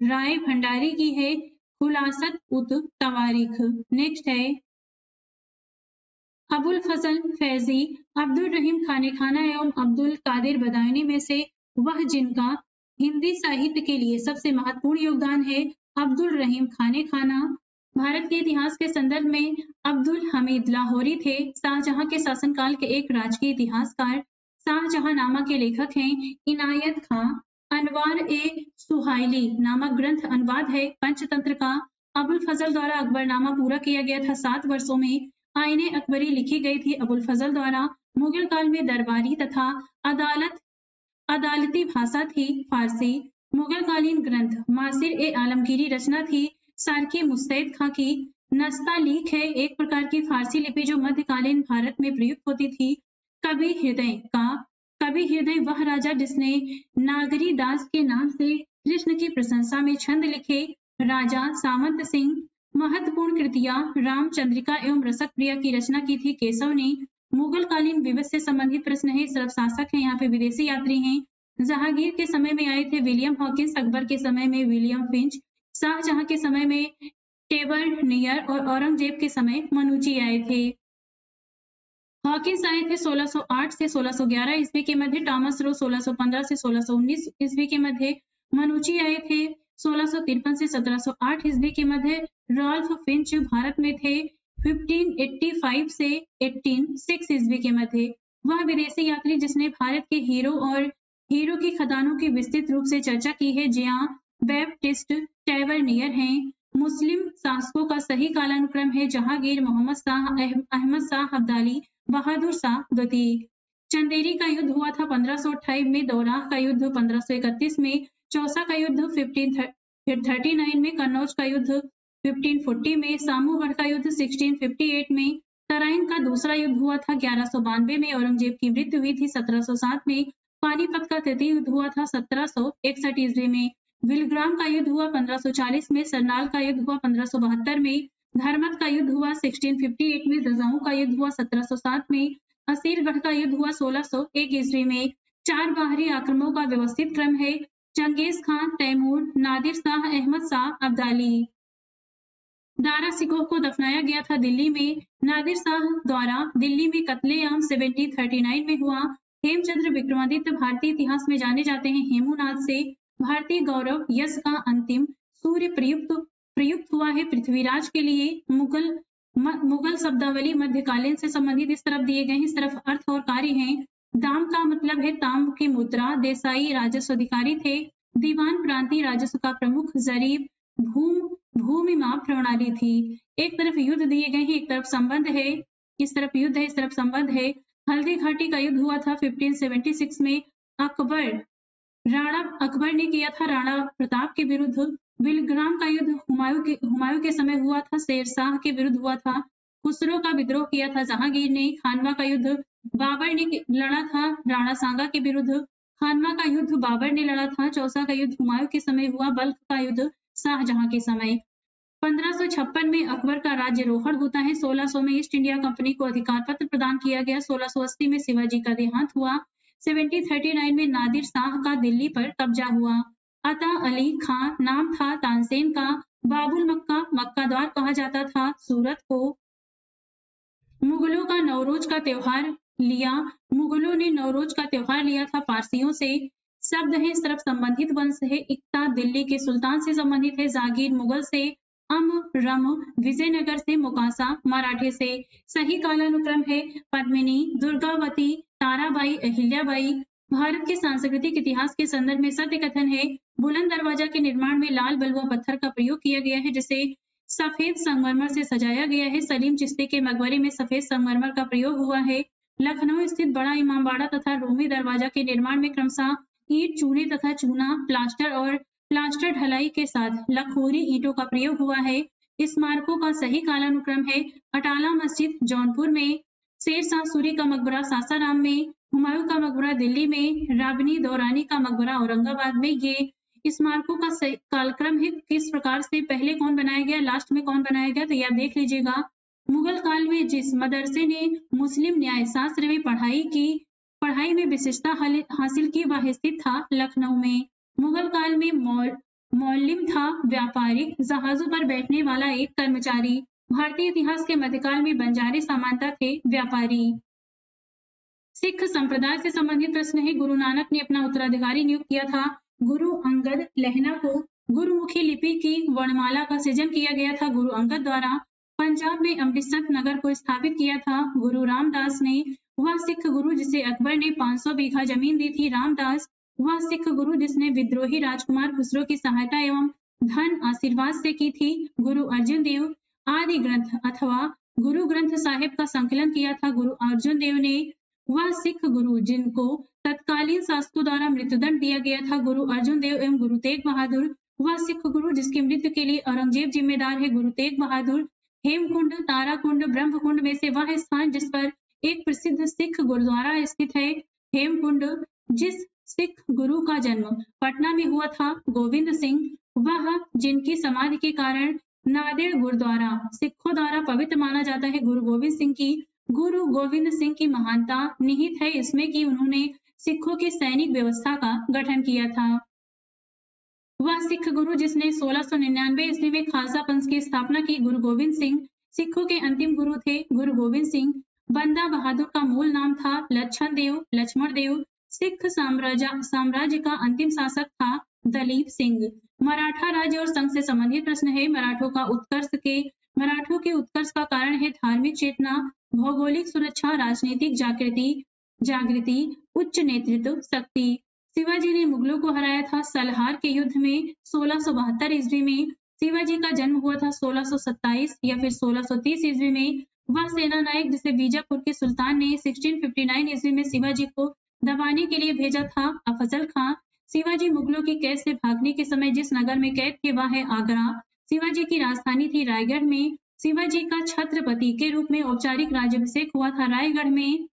राय भंडारी की है खुलासत उत तवारीख। नेक्स्ट है अबुल फजल फैजी, अब्दुल रहीम खानेखाना एवं अब्दुल कादिर बदायूनी में से वह जिनका हिंदी साहित्य के लिए सबसे महत्वपूर्ण योगदान है अब्दुल रहीम खानेखाना। भारत के इतिहास के संदर्भ में अब्दुल हमीद लाहौरी थे शाहजहां के शासनकाल के एक राजकीय इतिहासकार। शाहजहां नामा के लेखक हैं इनायत खां। अनवार ए सुहाइली नामक ग्रंथ अनुवाद है पंचतंत्र का। अबुल फजल द्वारा अकबरनामा पूरा किया गया था 7 वर्षों में। आईने अकबरी लिखी गई थी अबुल फजल द्वारा। मुगल काल में दरबारी तथा अदालती भाषा थी फारसी। मुगल कालीन ग्रंथ मासिर ए आलमगीरी रचना थी सार्की मुस्तैद खां की। नस्तालीक है एक प्रकार की फारसी लिपि जो मध्यकालीन भारत में प्रयुक्त होती थी। कवि हृदय वह राजा जिसने नागरी दास के नाम से कृष्ण की प्रशंसा में छंद लिखे राजा सामंत सिंह। महत्वपूर्ण कृतियां रामचंद्रिका एवं रसक प्रिया की रचना की थी केशव ने। मुगल कालीन विवश से संबंधित प्रश्न है। सर्व शासक है, यहाँ पे विदेशी यात्री हैं। जहांगीर के समय में आए थे विलियम हॉकिंस। अकबर के समय में विलियम फिंच। शाहजहां के समय में टेबरनियर और औरंगजेब के समय मनुची आए थे। हॉकिंस आए थे 1608 से 1611 ईस्वी के मध्य। टॉमस रो 1615 से 1619 ईस्वी के मध्य। मनुची आए थे 1653 से 1708 ईस्वी के मध्य। रॉल्फ फिंच भारत में थे 1585 से 1806 ईस्वी के मध्य। वह विदेशी यात्री जिसने भारत के हीरो और हीरो की खदानों की विस्तृत रूप से चर्चा की है जियां बैप्टिस्ट टैवर्नियर हैं। मुस्लिम शासकों का सही कालानुक्रम है जहांगीर, मोहम्मद शाह, अहमद शाह अब्दाली, बहादुर शाह द्वितीय। चंदेरी का युद्ध हुआ था 1528 में। दौराह का युद्ध 1531 में। चौसा का युद्ध 1539 में। कन्नौज का युद्ध 1540 में। सामूगढ़ का युद्ध 1658 में। तराइन का दूसरा युद्ध हुआ था 1192 में। औरंगजेब की मृत्यु हुई थी 1707 में। पानीपत का तृतीय युद्ध हुआ था 1761 ईस्वी में। विलग्राम का युद्ध हुआ 1540 में। सरनाल का युद्ध हुआ 1572 में। धर्मत का युद्ध हुआ 1658 में। दजाऊ का युद्ध हुआ 1707 में। असीरगढ़ का युद्ध हुआ 1601 ईस्वी में। 4 बाहरी आक्रमणों का व्यवस्थित क्रम है, चंगेज खान, तैमूर, नादिर शाह, अहमद शाह, अब्दाली। दारा सिकोह को दफनाया गया था दिल्ली में। नादिर शाह द्वारा दिल्ली में कत्लेआम 1739 में हुआ। हेमचंद्र विक्रमादित्य भारतीय इतिहास में जाने जाते हैं हेमुनाद से। भारतीय गौरव यश का अंतिम सूर्य प्रयुक्त हुआ है पृथ्वीराज के लिए। मुगल शब्दावली मध्यकालीन से संबंधित इस तरफ दिए गए हैं, इस तरफ अर्थ और कार्य हैं। दाम का मतलब है ताम की मुद्रा। देसाई राजस्व अधिकारी थे। दीवान प्रांतीय राजस्व का प्रमुख। जरीब भूमि माप प्रणाली थी। एक तरफ युद्ध दिए गए हैं, एक तरफ संबंध है। इस तरफ युद्ध है, इस तरफ संबंध है। हल्दी घाटी का युद्ध हुआ था 1576 में। राणा अकबर ने किया था राणा प्रताप के विरुद्ध। बिलग्राम का युद्ध हुमायूं के समय हुआ था, शेरशाह के विरुद्ध हुआ था। खुसरो का विद्रोह किया था जहांगीर ने। खानवा का युद्ध बाबर ने लड़ा था राणा सांगा के विरुद्ध। खानवा का युद्ध बाबर ने लड़ा था। चौसा का युद्ध हुमायूं के समय हुआ। बल्ख का युद्ध शाहजहां के समय। 1556 में अकबर का राज्य रोहड़ होता है। 1600 में ईस्ट इंडिया कंपनी को अधिकार पत्र प्रदान किया गया। 1680 में शिवाजी का देहांत हुआ। 1739 में नादिर शाह का दिल्ली पर कब्जा हुआ। अता अली खां नाम था तानसेन का। बाबुल मक्का, मक्का द्वार कहा जाता था सूरत को। मुगलों का नवरोज का त्योहार लिया। मुगलों ने नवरोज का त्योहार लिया था पारसियों से। शब्द है इस तरफ संबंधित वंश है। इक्ता दिल्ली के सुल्तान से संबंधित है। जागीर मुगल से। अम रम विजयनगर से। मुकासा मराठे से। सही कालानुक्रम है। पद्मिनी, दुर्गावती, ताराबाई, अहिल्याबाई। भारत के सांस्कृतिक इतिहास के संदर्भ में सत्य कथन है। बुलंद दरवाजा के निर्माण में लाल बलुआ पत्थर का प्रयोग किया गया है जिसे सफेद संगमरमर से सजाया गया है। सलीम चिश्ती के मकबरे में सफेद संगमरमर का प्रयोग हुआ है। लखनऊ स्थित बड़ा इमामबाड़ा तथा रूमी दरवाजा के निर्माण में क्रमशः ईंट, चूने तथा चूना, प्लास्टर और प्लास्टर ढलाई के साथ लखोरी ईंटों का प्रयोग हुआ है। स्मारकों का सही कालानुक्रम है। अटाला मस्जिद जौनपुर में। शेरशाह सूरी का मकबरा सासाराम में। हुमायूं का मकबरा दिल्ली में। राबनी दौरानी का मकबरा औरंगाबाद में। ये स्मारकों का सही कालक्रम है, किस प्रकार से पहले कौन बनाया गया, लास्ट में कौन बनाया गया, तो यह देख लीजिएगा। मुगल काल में जिस मदरसे ने मुस्लिम न्याय शास्त्र में पढ़ाई में विशिष्टता हासिल की वह स्थित था लखनऊ में। मुगल काल में मौलिम था व्यापारिक जहाजों पर बैठने वाला एक कर्मचारी। भारतीय इतिहास के मध्यकाल में बंजारे सामंता थे व्यापारी। सिख संप्रदाय से संबंधित प्रश्न है। गुरु नानक ने अपना उत्तराधिकारी नियुक्त किया था गुरु अंगद लहना को। गुरुमुखी लिपि की वर्णमाला का सृजन किया गया था गुरु अंगद द्वारा। पंजाब में अमृतसर नगर को स्थापित किया था गुरु रामदास ने। वह सिख गुरु जिसे अकबर ने 500 बीघा जमीन दी थी रामदास। वह सिख गुरु जिसने विद्रोही राजकुमार खुसरो की सहायता एवं धन आशीर्वाद से की थी गुरु अर्जुन देव। आदि ग्रंथ अथवा गुरु ग्रंथ साहिब का संकलन किया था गुरु अर्जुन देव ने। वह सिख गुरु जिनको तत्कालीन शासकों द्वारा मृत्युदंड दिया गया था गुरु अर्जुन देव एवं गुरु तेग बहादुर। वह सिख गुरु जिसकी मृत्यु के लिए औरंगजेब जिम्मेदार है गुरु तेग बहादुर। हेमकुंड, ताराकुंड, ब्रह्मकुंड में से वह स्थान जिस पर एक प्रसिद्ध सिख गुरुद्वारा स्थित है हेमकुंड। जिस सिख गुरु का जन्म पटना में हुआ था गोविंद सिंह। वह जिनकी समाधि के कारण नादेड़ गुरुद्वारा सिखों द्वारा पवित्र माना जाता है गुरु गोविंद सिंह की। गुरु गोविंद सिंह की महानता निहित है इसमें कि उन्होंने सिखों की सैनिक व्यवस्था का गठन किया था। वह सिख गुरु जिसने 1699 ईस्वी में खालसा पंथ की स्थापना की गुरु गोविंद सिंह। सिखों के अंतिम गुरु थे गुरु गोविंद सिंह। बंदा बहादुर का मूल नाम था लच्छन देव, लक्ष्मण देव। सिख साम्राज्य का अंतिम शासक था दलीप सिंह। मराठा राज्य और संघ से संबंधित प्रश्न है। मराठों के उत्कर्ष का कारण है धार्मिक चेतना, भौगोलिक सुरक्षा, राजनीतिक जागृति, उच्च नेतृत्व शक्ति। शिवाजी ने मुगलों को हराया था सलहार के युद्ध में 1672 ईस्वी में। शिवाजी का जन्म हुआ था 1627 या फिर 1630 ईस्वी में। वह सेना नायक जिसे बीजापुर के सुल्तान ने 1659 ईस्वी में शिवाजी को दबाने के लिए भेजा था अफजल खां। शिवाजी मुगलों की कैद से भागने के समय जिस नगर में कैद थे वह है आगरा। शिवाजी की राजधानी थी रायगढ़ में। शिवाजी का छत्रपति के रूप में औपचारिक राज्याभिषेक हुआ था रायगढ़ में।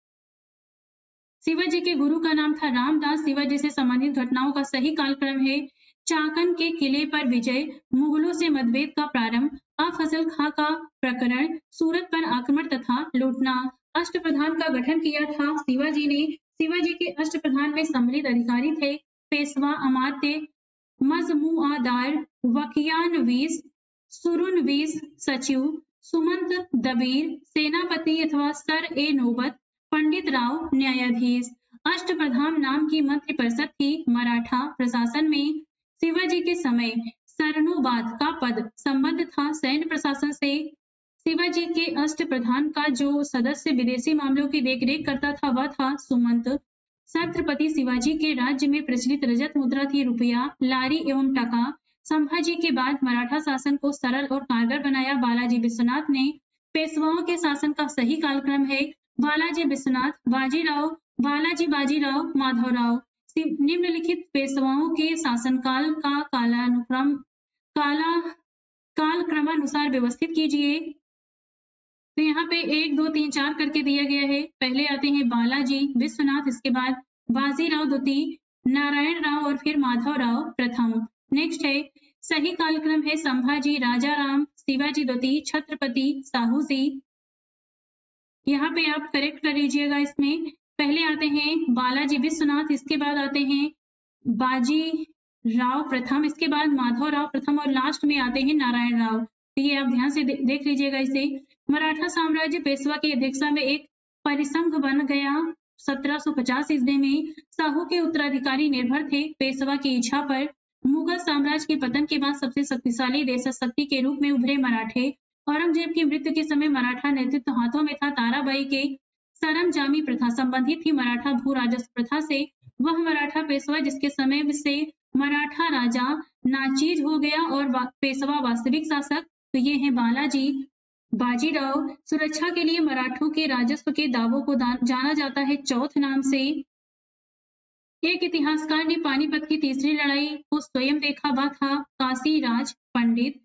शिवाजी के गुरु का नाम था रामदास। शिवाजी से संबंधित घटनाओं का सही कालक्रम है। चाकन के किले पर विजय, मुगलों से मतभेद का प्रारंभ, अफजल खां का प्रकरण, सूरत पर आक्रमण तथा लूटना। अष्टप्रधान का गठन किया था। शिवाजी ने शिवाजी के अष्टप्रधान में सम्मिलित अधिकारी थे पेशवा, अमात्य, मजमुआदार, वकियानवीस, सुरुनवीस, सचिव, सुमंत, दबीर, सेनापति अथवा सर ए नौबत, पंडित राव, न्यायाधीश। अष्टप्रधान नाम की मंत्रि परिषद थी। मराठा प्रशासन में शिवाजी के समय सरनोबाद का पद संबंध था सैन्य प्रशासन से। शिवाजी के अष्टप्रधान का जो सदस्य विदेशी मामलों की देखरेख करता था वह था सुमंत। छत्रपति शिवाजी के राज्य में प्रचलित रजत मुद्रा थी रुपया, लारी एवं टका। संभाजी के बाद मराठा शासन को सरल और कारगर बनाया बालाजी विश्वनाथ ने। पेशवाओं के शासन का सही कालक्रम है बालाजी विश्वनाथ, बाजीराव, बालाजी बाजीराव, माधवराव। निम्नलिखित पेशवाओं के शासनकाल का कालक्रमानुसार व्यवस्थित कीजिए। तो यहाँ पे 1, 2, 3, 4 करके दिया गया है। पहले आते हैं बालाजी विश्वनाथ, इसके बाद बाजीराव द्वितीय, नारायण राव और फिर माधवराव प्रथम। नेक्स्ट है सही कालक्रम है संभाजी, राजाराम, शिवाजी द्वितीय, छत्रपति साहू जी। यहाँ पे आप करेक्ट कर लीजिएगा। इसमें पहले आते हैं बालाजी विश्वनाथ, इसके बाद आते हैं बाजीराव प्रथम, इसके बाद माधवराव प्रथम और लास्ट में आते हैं नारायण राव। ये आप ध्यान से देख लीजिएगा। इसे मराठा साम्राज्य पेशवा की अध्यक्षता में एक परिसंघ बन गया 1750 ईस्वी में। साहू के उत्तराधिकारी निर्भर थे पेशवा की इच्छा पर। मुगल साम्राज्य के पतन के बाद सबसे शक्तिशाली देशशक्ति के रूप में उभरे मराठे। औरंगजेब की मृत्यु के समय मराठा नेतृत्व हाथों में था। ताराबाई के सरमजामी प्रथा संबंधित थी मराठा भू राजस्व प्रथा से। वह मराठा पेशवा जिसके समय से मराठा राजा नाचीज हो गया और पेशवा वास्तविक शासक। तो ये है बालाजी बाजीराव। सुरक्षा के लिए मराठों के राजस्व के दावों को जाना जाता है चौथ नाम से। एक इतिहासकार ने पानीपत की तीसरी लड़ाई को स्वयं देखा। वह था काशीराज पंडित।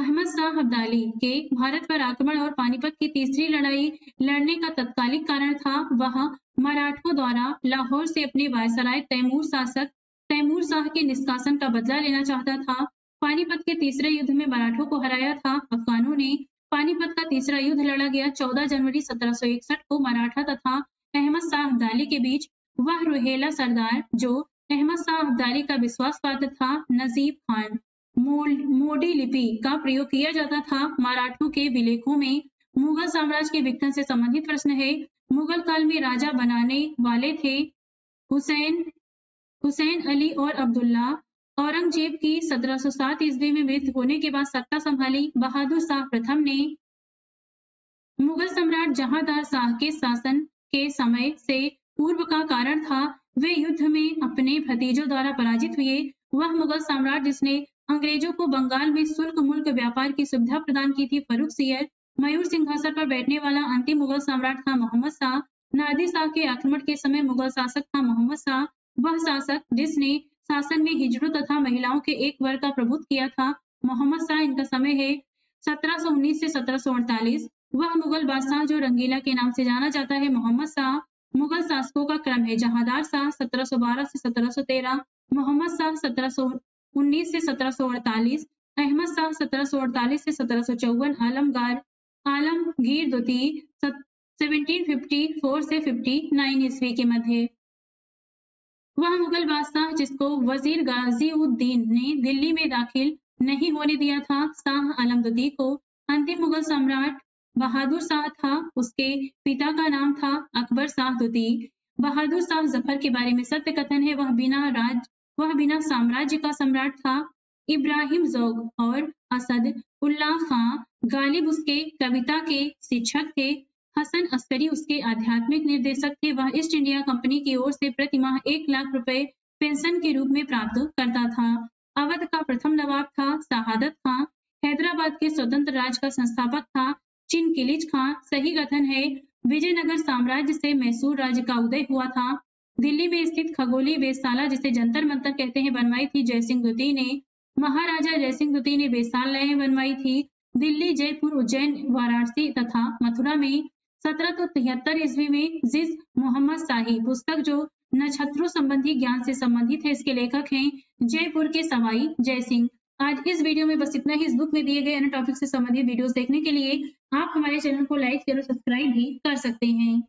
अहमद शाह अब्दाली के भारत पर आक्रमण और पानीपत की तीसरी लड़ाई लड़ने का तत्कालिक कारण था। वह मराठों द्वारा लाहौर से अपने वायसराय तैमूर शासक तैमूर शाह के निष्कासन का बदला लेना चाहता था। पानीपत के तीसरे युद्ध में मराठों को हराया था अफगानों ने। पानीपत का तीसरा युद्ध लड़ा गया 14 जनवरी 1761 को मराठा तथा अहमद शाह अब्दाली के बीच। वह रोहेला सरदार जो अहमद शाह अब्दाली का विश्वास पात्र था नजीब खान। मोडी लिपि का प्रयोग किया जाता था मराठों के विलेखों में। मुगल साम्राज्य के विघटन से संबंधित प्रश्न है। मुगल काल में राजा बनाने वाले थे हुसैन अली और अब्दुल्ला। औरंगजेब की 1707 ईस्वी में मृत्यु होने के बाद सत्ता संभाली बहादुर शाह प्रथम ने। मुगल सम्राट जहांदार शाह के शासन के समय से पूर्व का कारण था। वे युद्ध में अपने भतीजों द्वारा पराजित हुए। वह मुगल सम्राट जिसने अंग्रेजों को बंगाल में शुल्क मुल्क व्यापार की सुविधा प्रदान की थी फर्रुख सियर। मयूर सिंहासन पर बैठने वाला अंतिम मुगल सम्राट था मोहम्मद शाह। नादिर शाह के आक्रमण के समय मुगल शासक था मोहम्मद शाह। वह शासक जिसने शासन में हिजड़ों तथा महिलाओं के एक वर्ग का प्रभुत्व किया था मोहम्मद शाह। इनका समय है 1719 से 1748। वह मुगल बादशाह जो रंगीला के नाम से जाना जाता है मोहम्मद शाह। मुगल शासकों का क्रम है जहांदार शाह 1712 से 1713, मोहम्मद शाह 1719 से 1748, अहमद शाह 1748 से 1754, आलमगीर द्वितीय 1754 से 59 ईस्वी के मध्य। वह मुगल बादशाह जिसको वजीर गाजीउद्दीन ने दिल्ली में दाखिल नहीं होने दिया था शाह आलम द्वितीय को। अंतिम मुगल सम्राट बहादुर शाह था। उसके पिता का नाम था अकबर शाह द्वितीय। बहादुर शाह जफर के बारे में सत्य कथन है। वह बिना साम्राज्य का सम्राट था। इब्राहिम जोग और असद उल्लाह खां गालिब उसके कविता के शिक्षक थे। हसन अस्करी उसके आध्यात्मिक निर्देशक थे। वह ईस्ट इंडिया कंपनी की ओर से प्रति माह 1 लाख रुपए पेंशन के रूप में प्राप्त करता था। अवध का प्रथम नवाब था शहादत खां। हैदराबाद के स्वतंत्र राज्य का संस्थापक था चिनकिलिज खां। सही कथन है विजयनगर साम्राज्य से मैसूर राज्य का उदय हुआ था। दिल्ली में स्थित खगोली वेधशाला जिसे जंतर मंतर कहते हैं बनवाई थी जयसिंह द्वितीय ने। महाराजा जयसिंह द्वितीय ने वेधशालाएं बनवाई थी दिल्ली, जयपुर, उज्जैन, वाराणसी तथा मथुरा में। 1773 ईस्वी में जिस मोहम्मद शाही पुस्तक जो नक्षत्रों संबंधी ज्ञान से संबंधित है इसके लेखक हैं जयपुर के सवाई जय सिंह। आज इस वीडियो में बस इतना ही। इस बुक में दिए गए अन्य टॉपिक से संबंधित वीडियोस देखने के लिए आप हमारे चैनल को लाइक शेयर और सब्सक्राइब भी कर सकते हैं।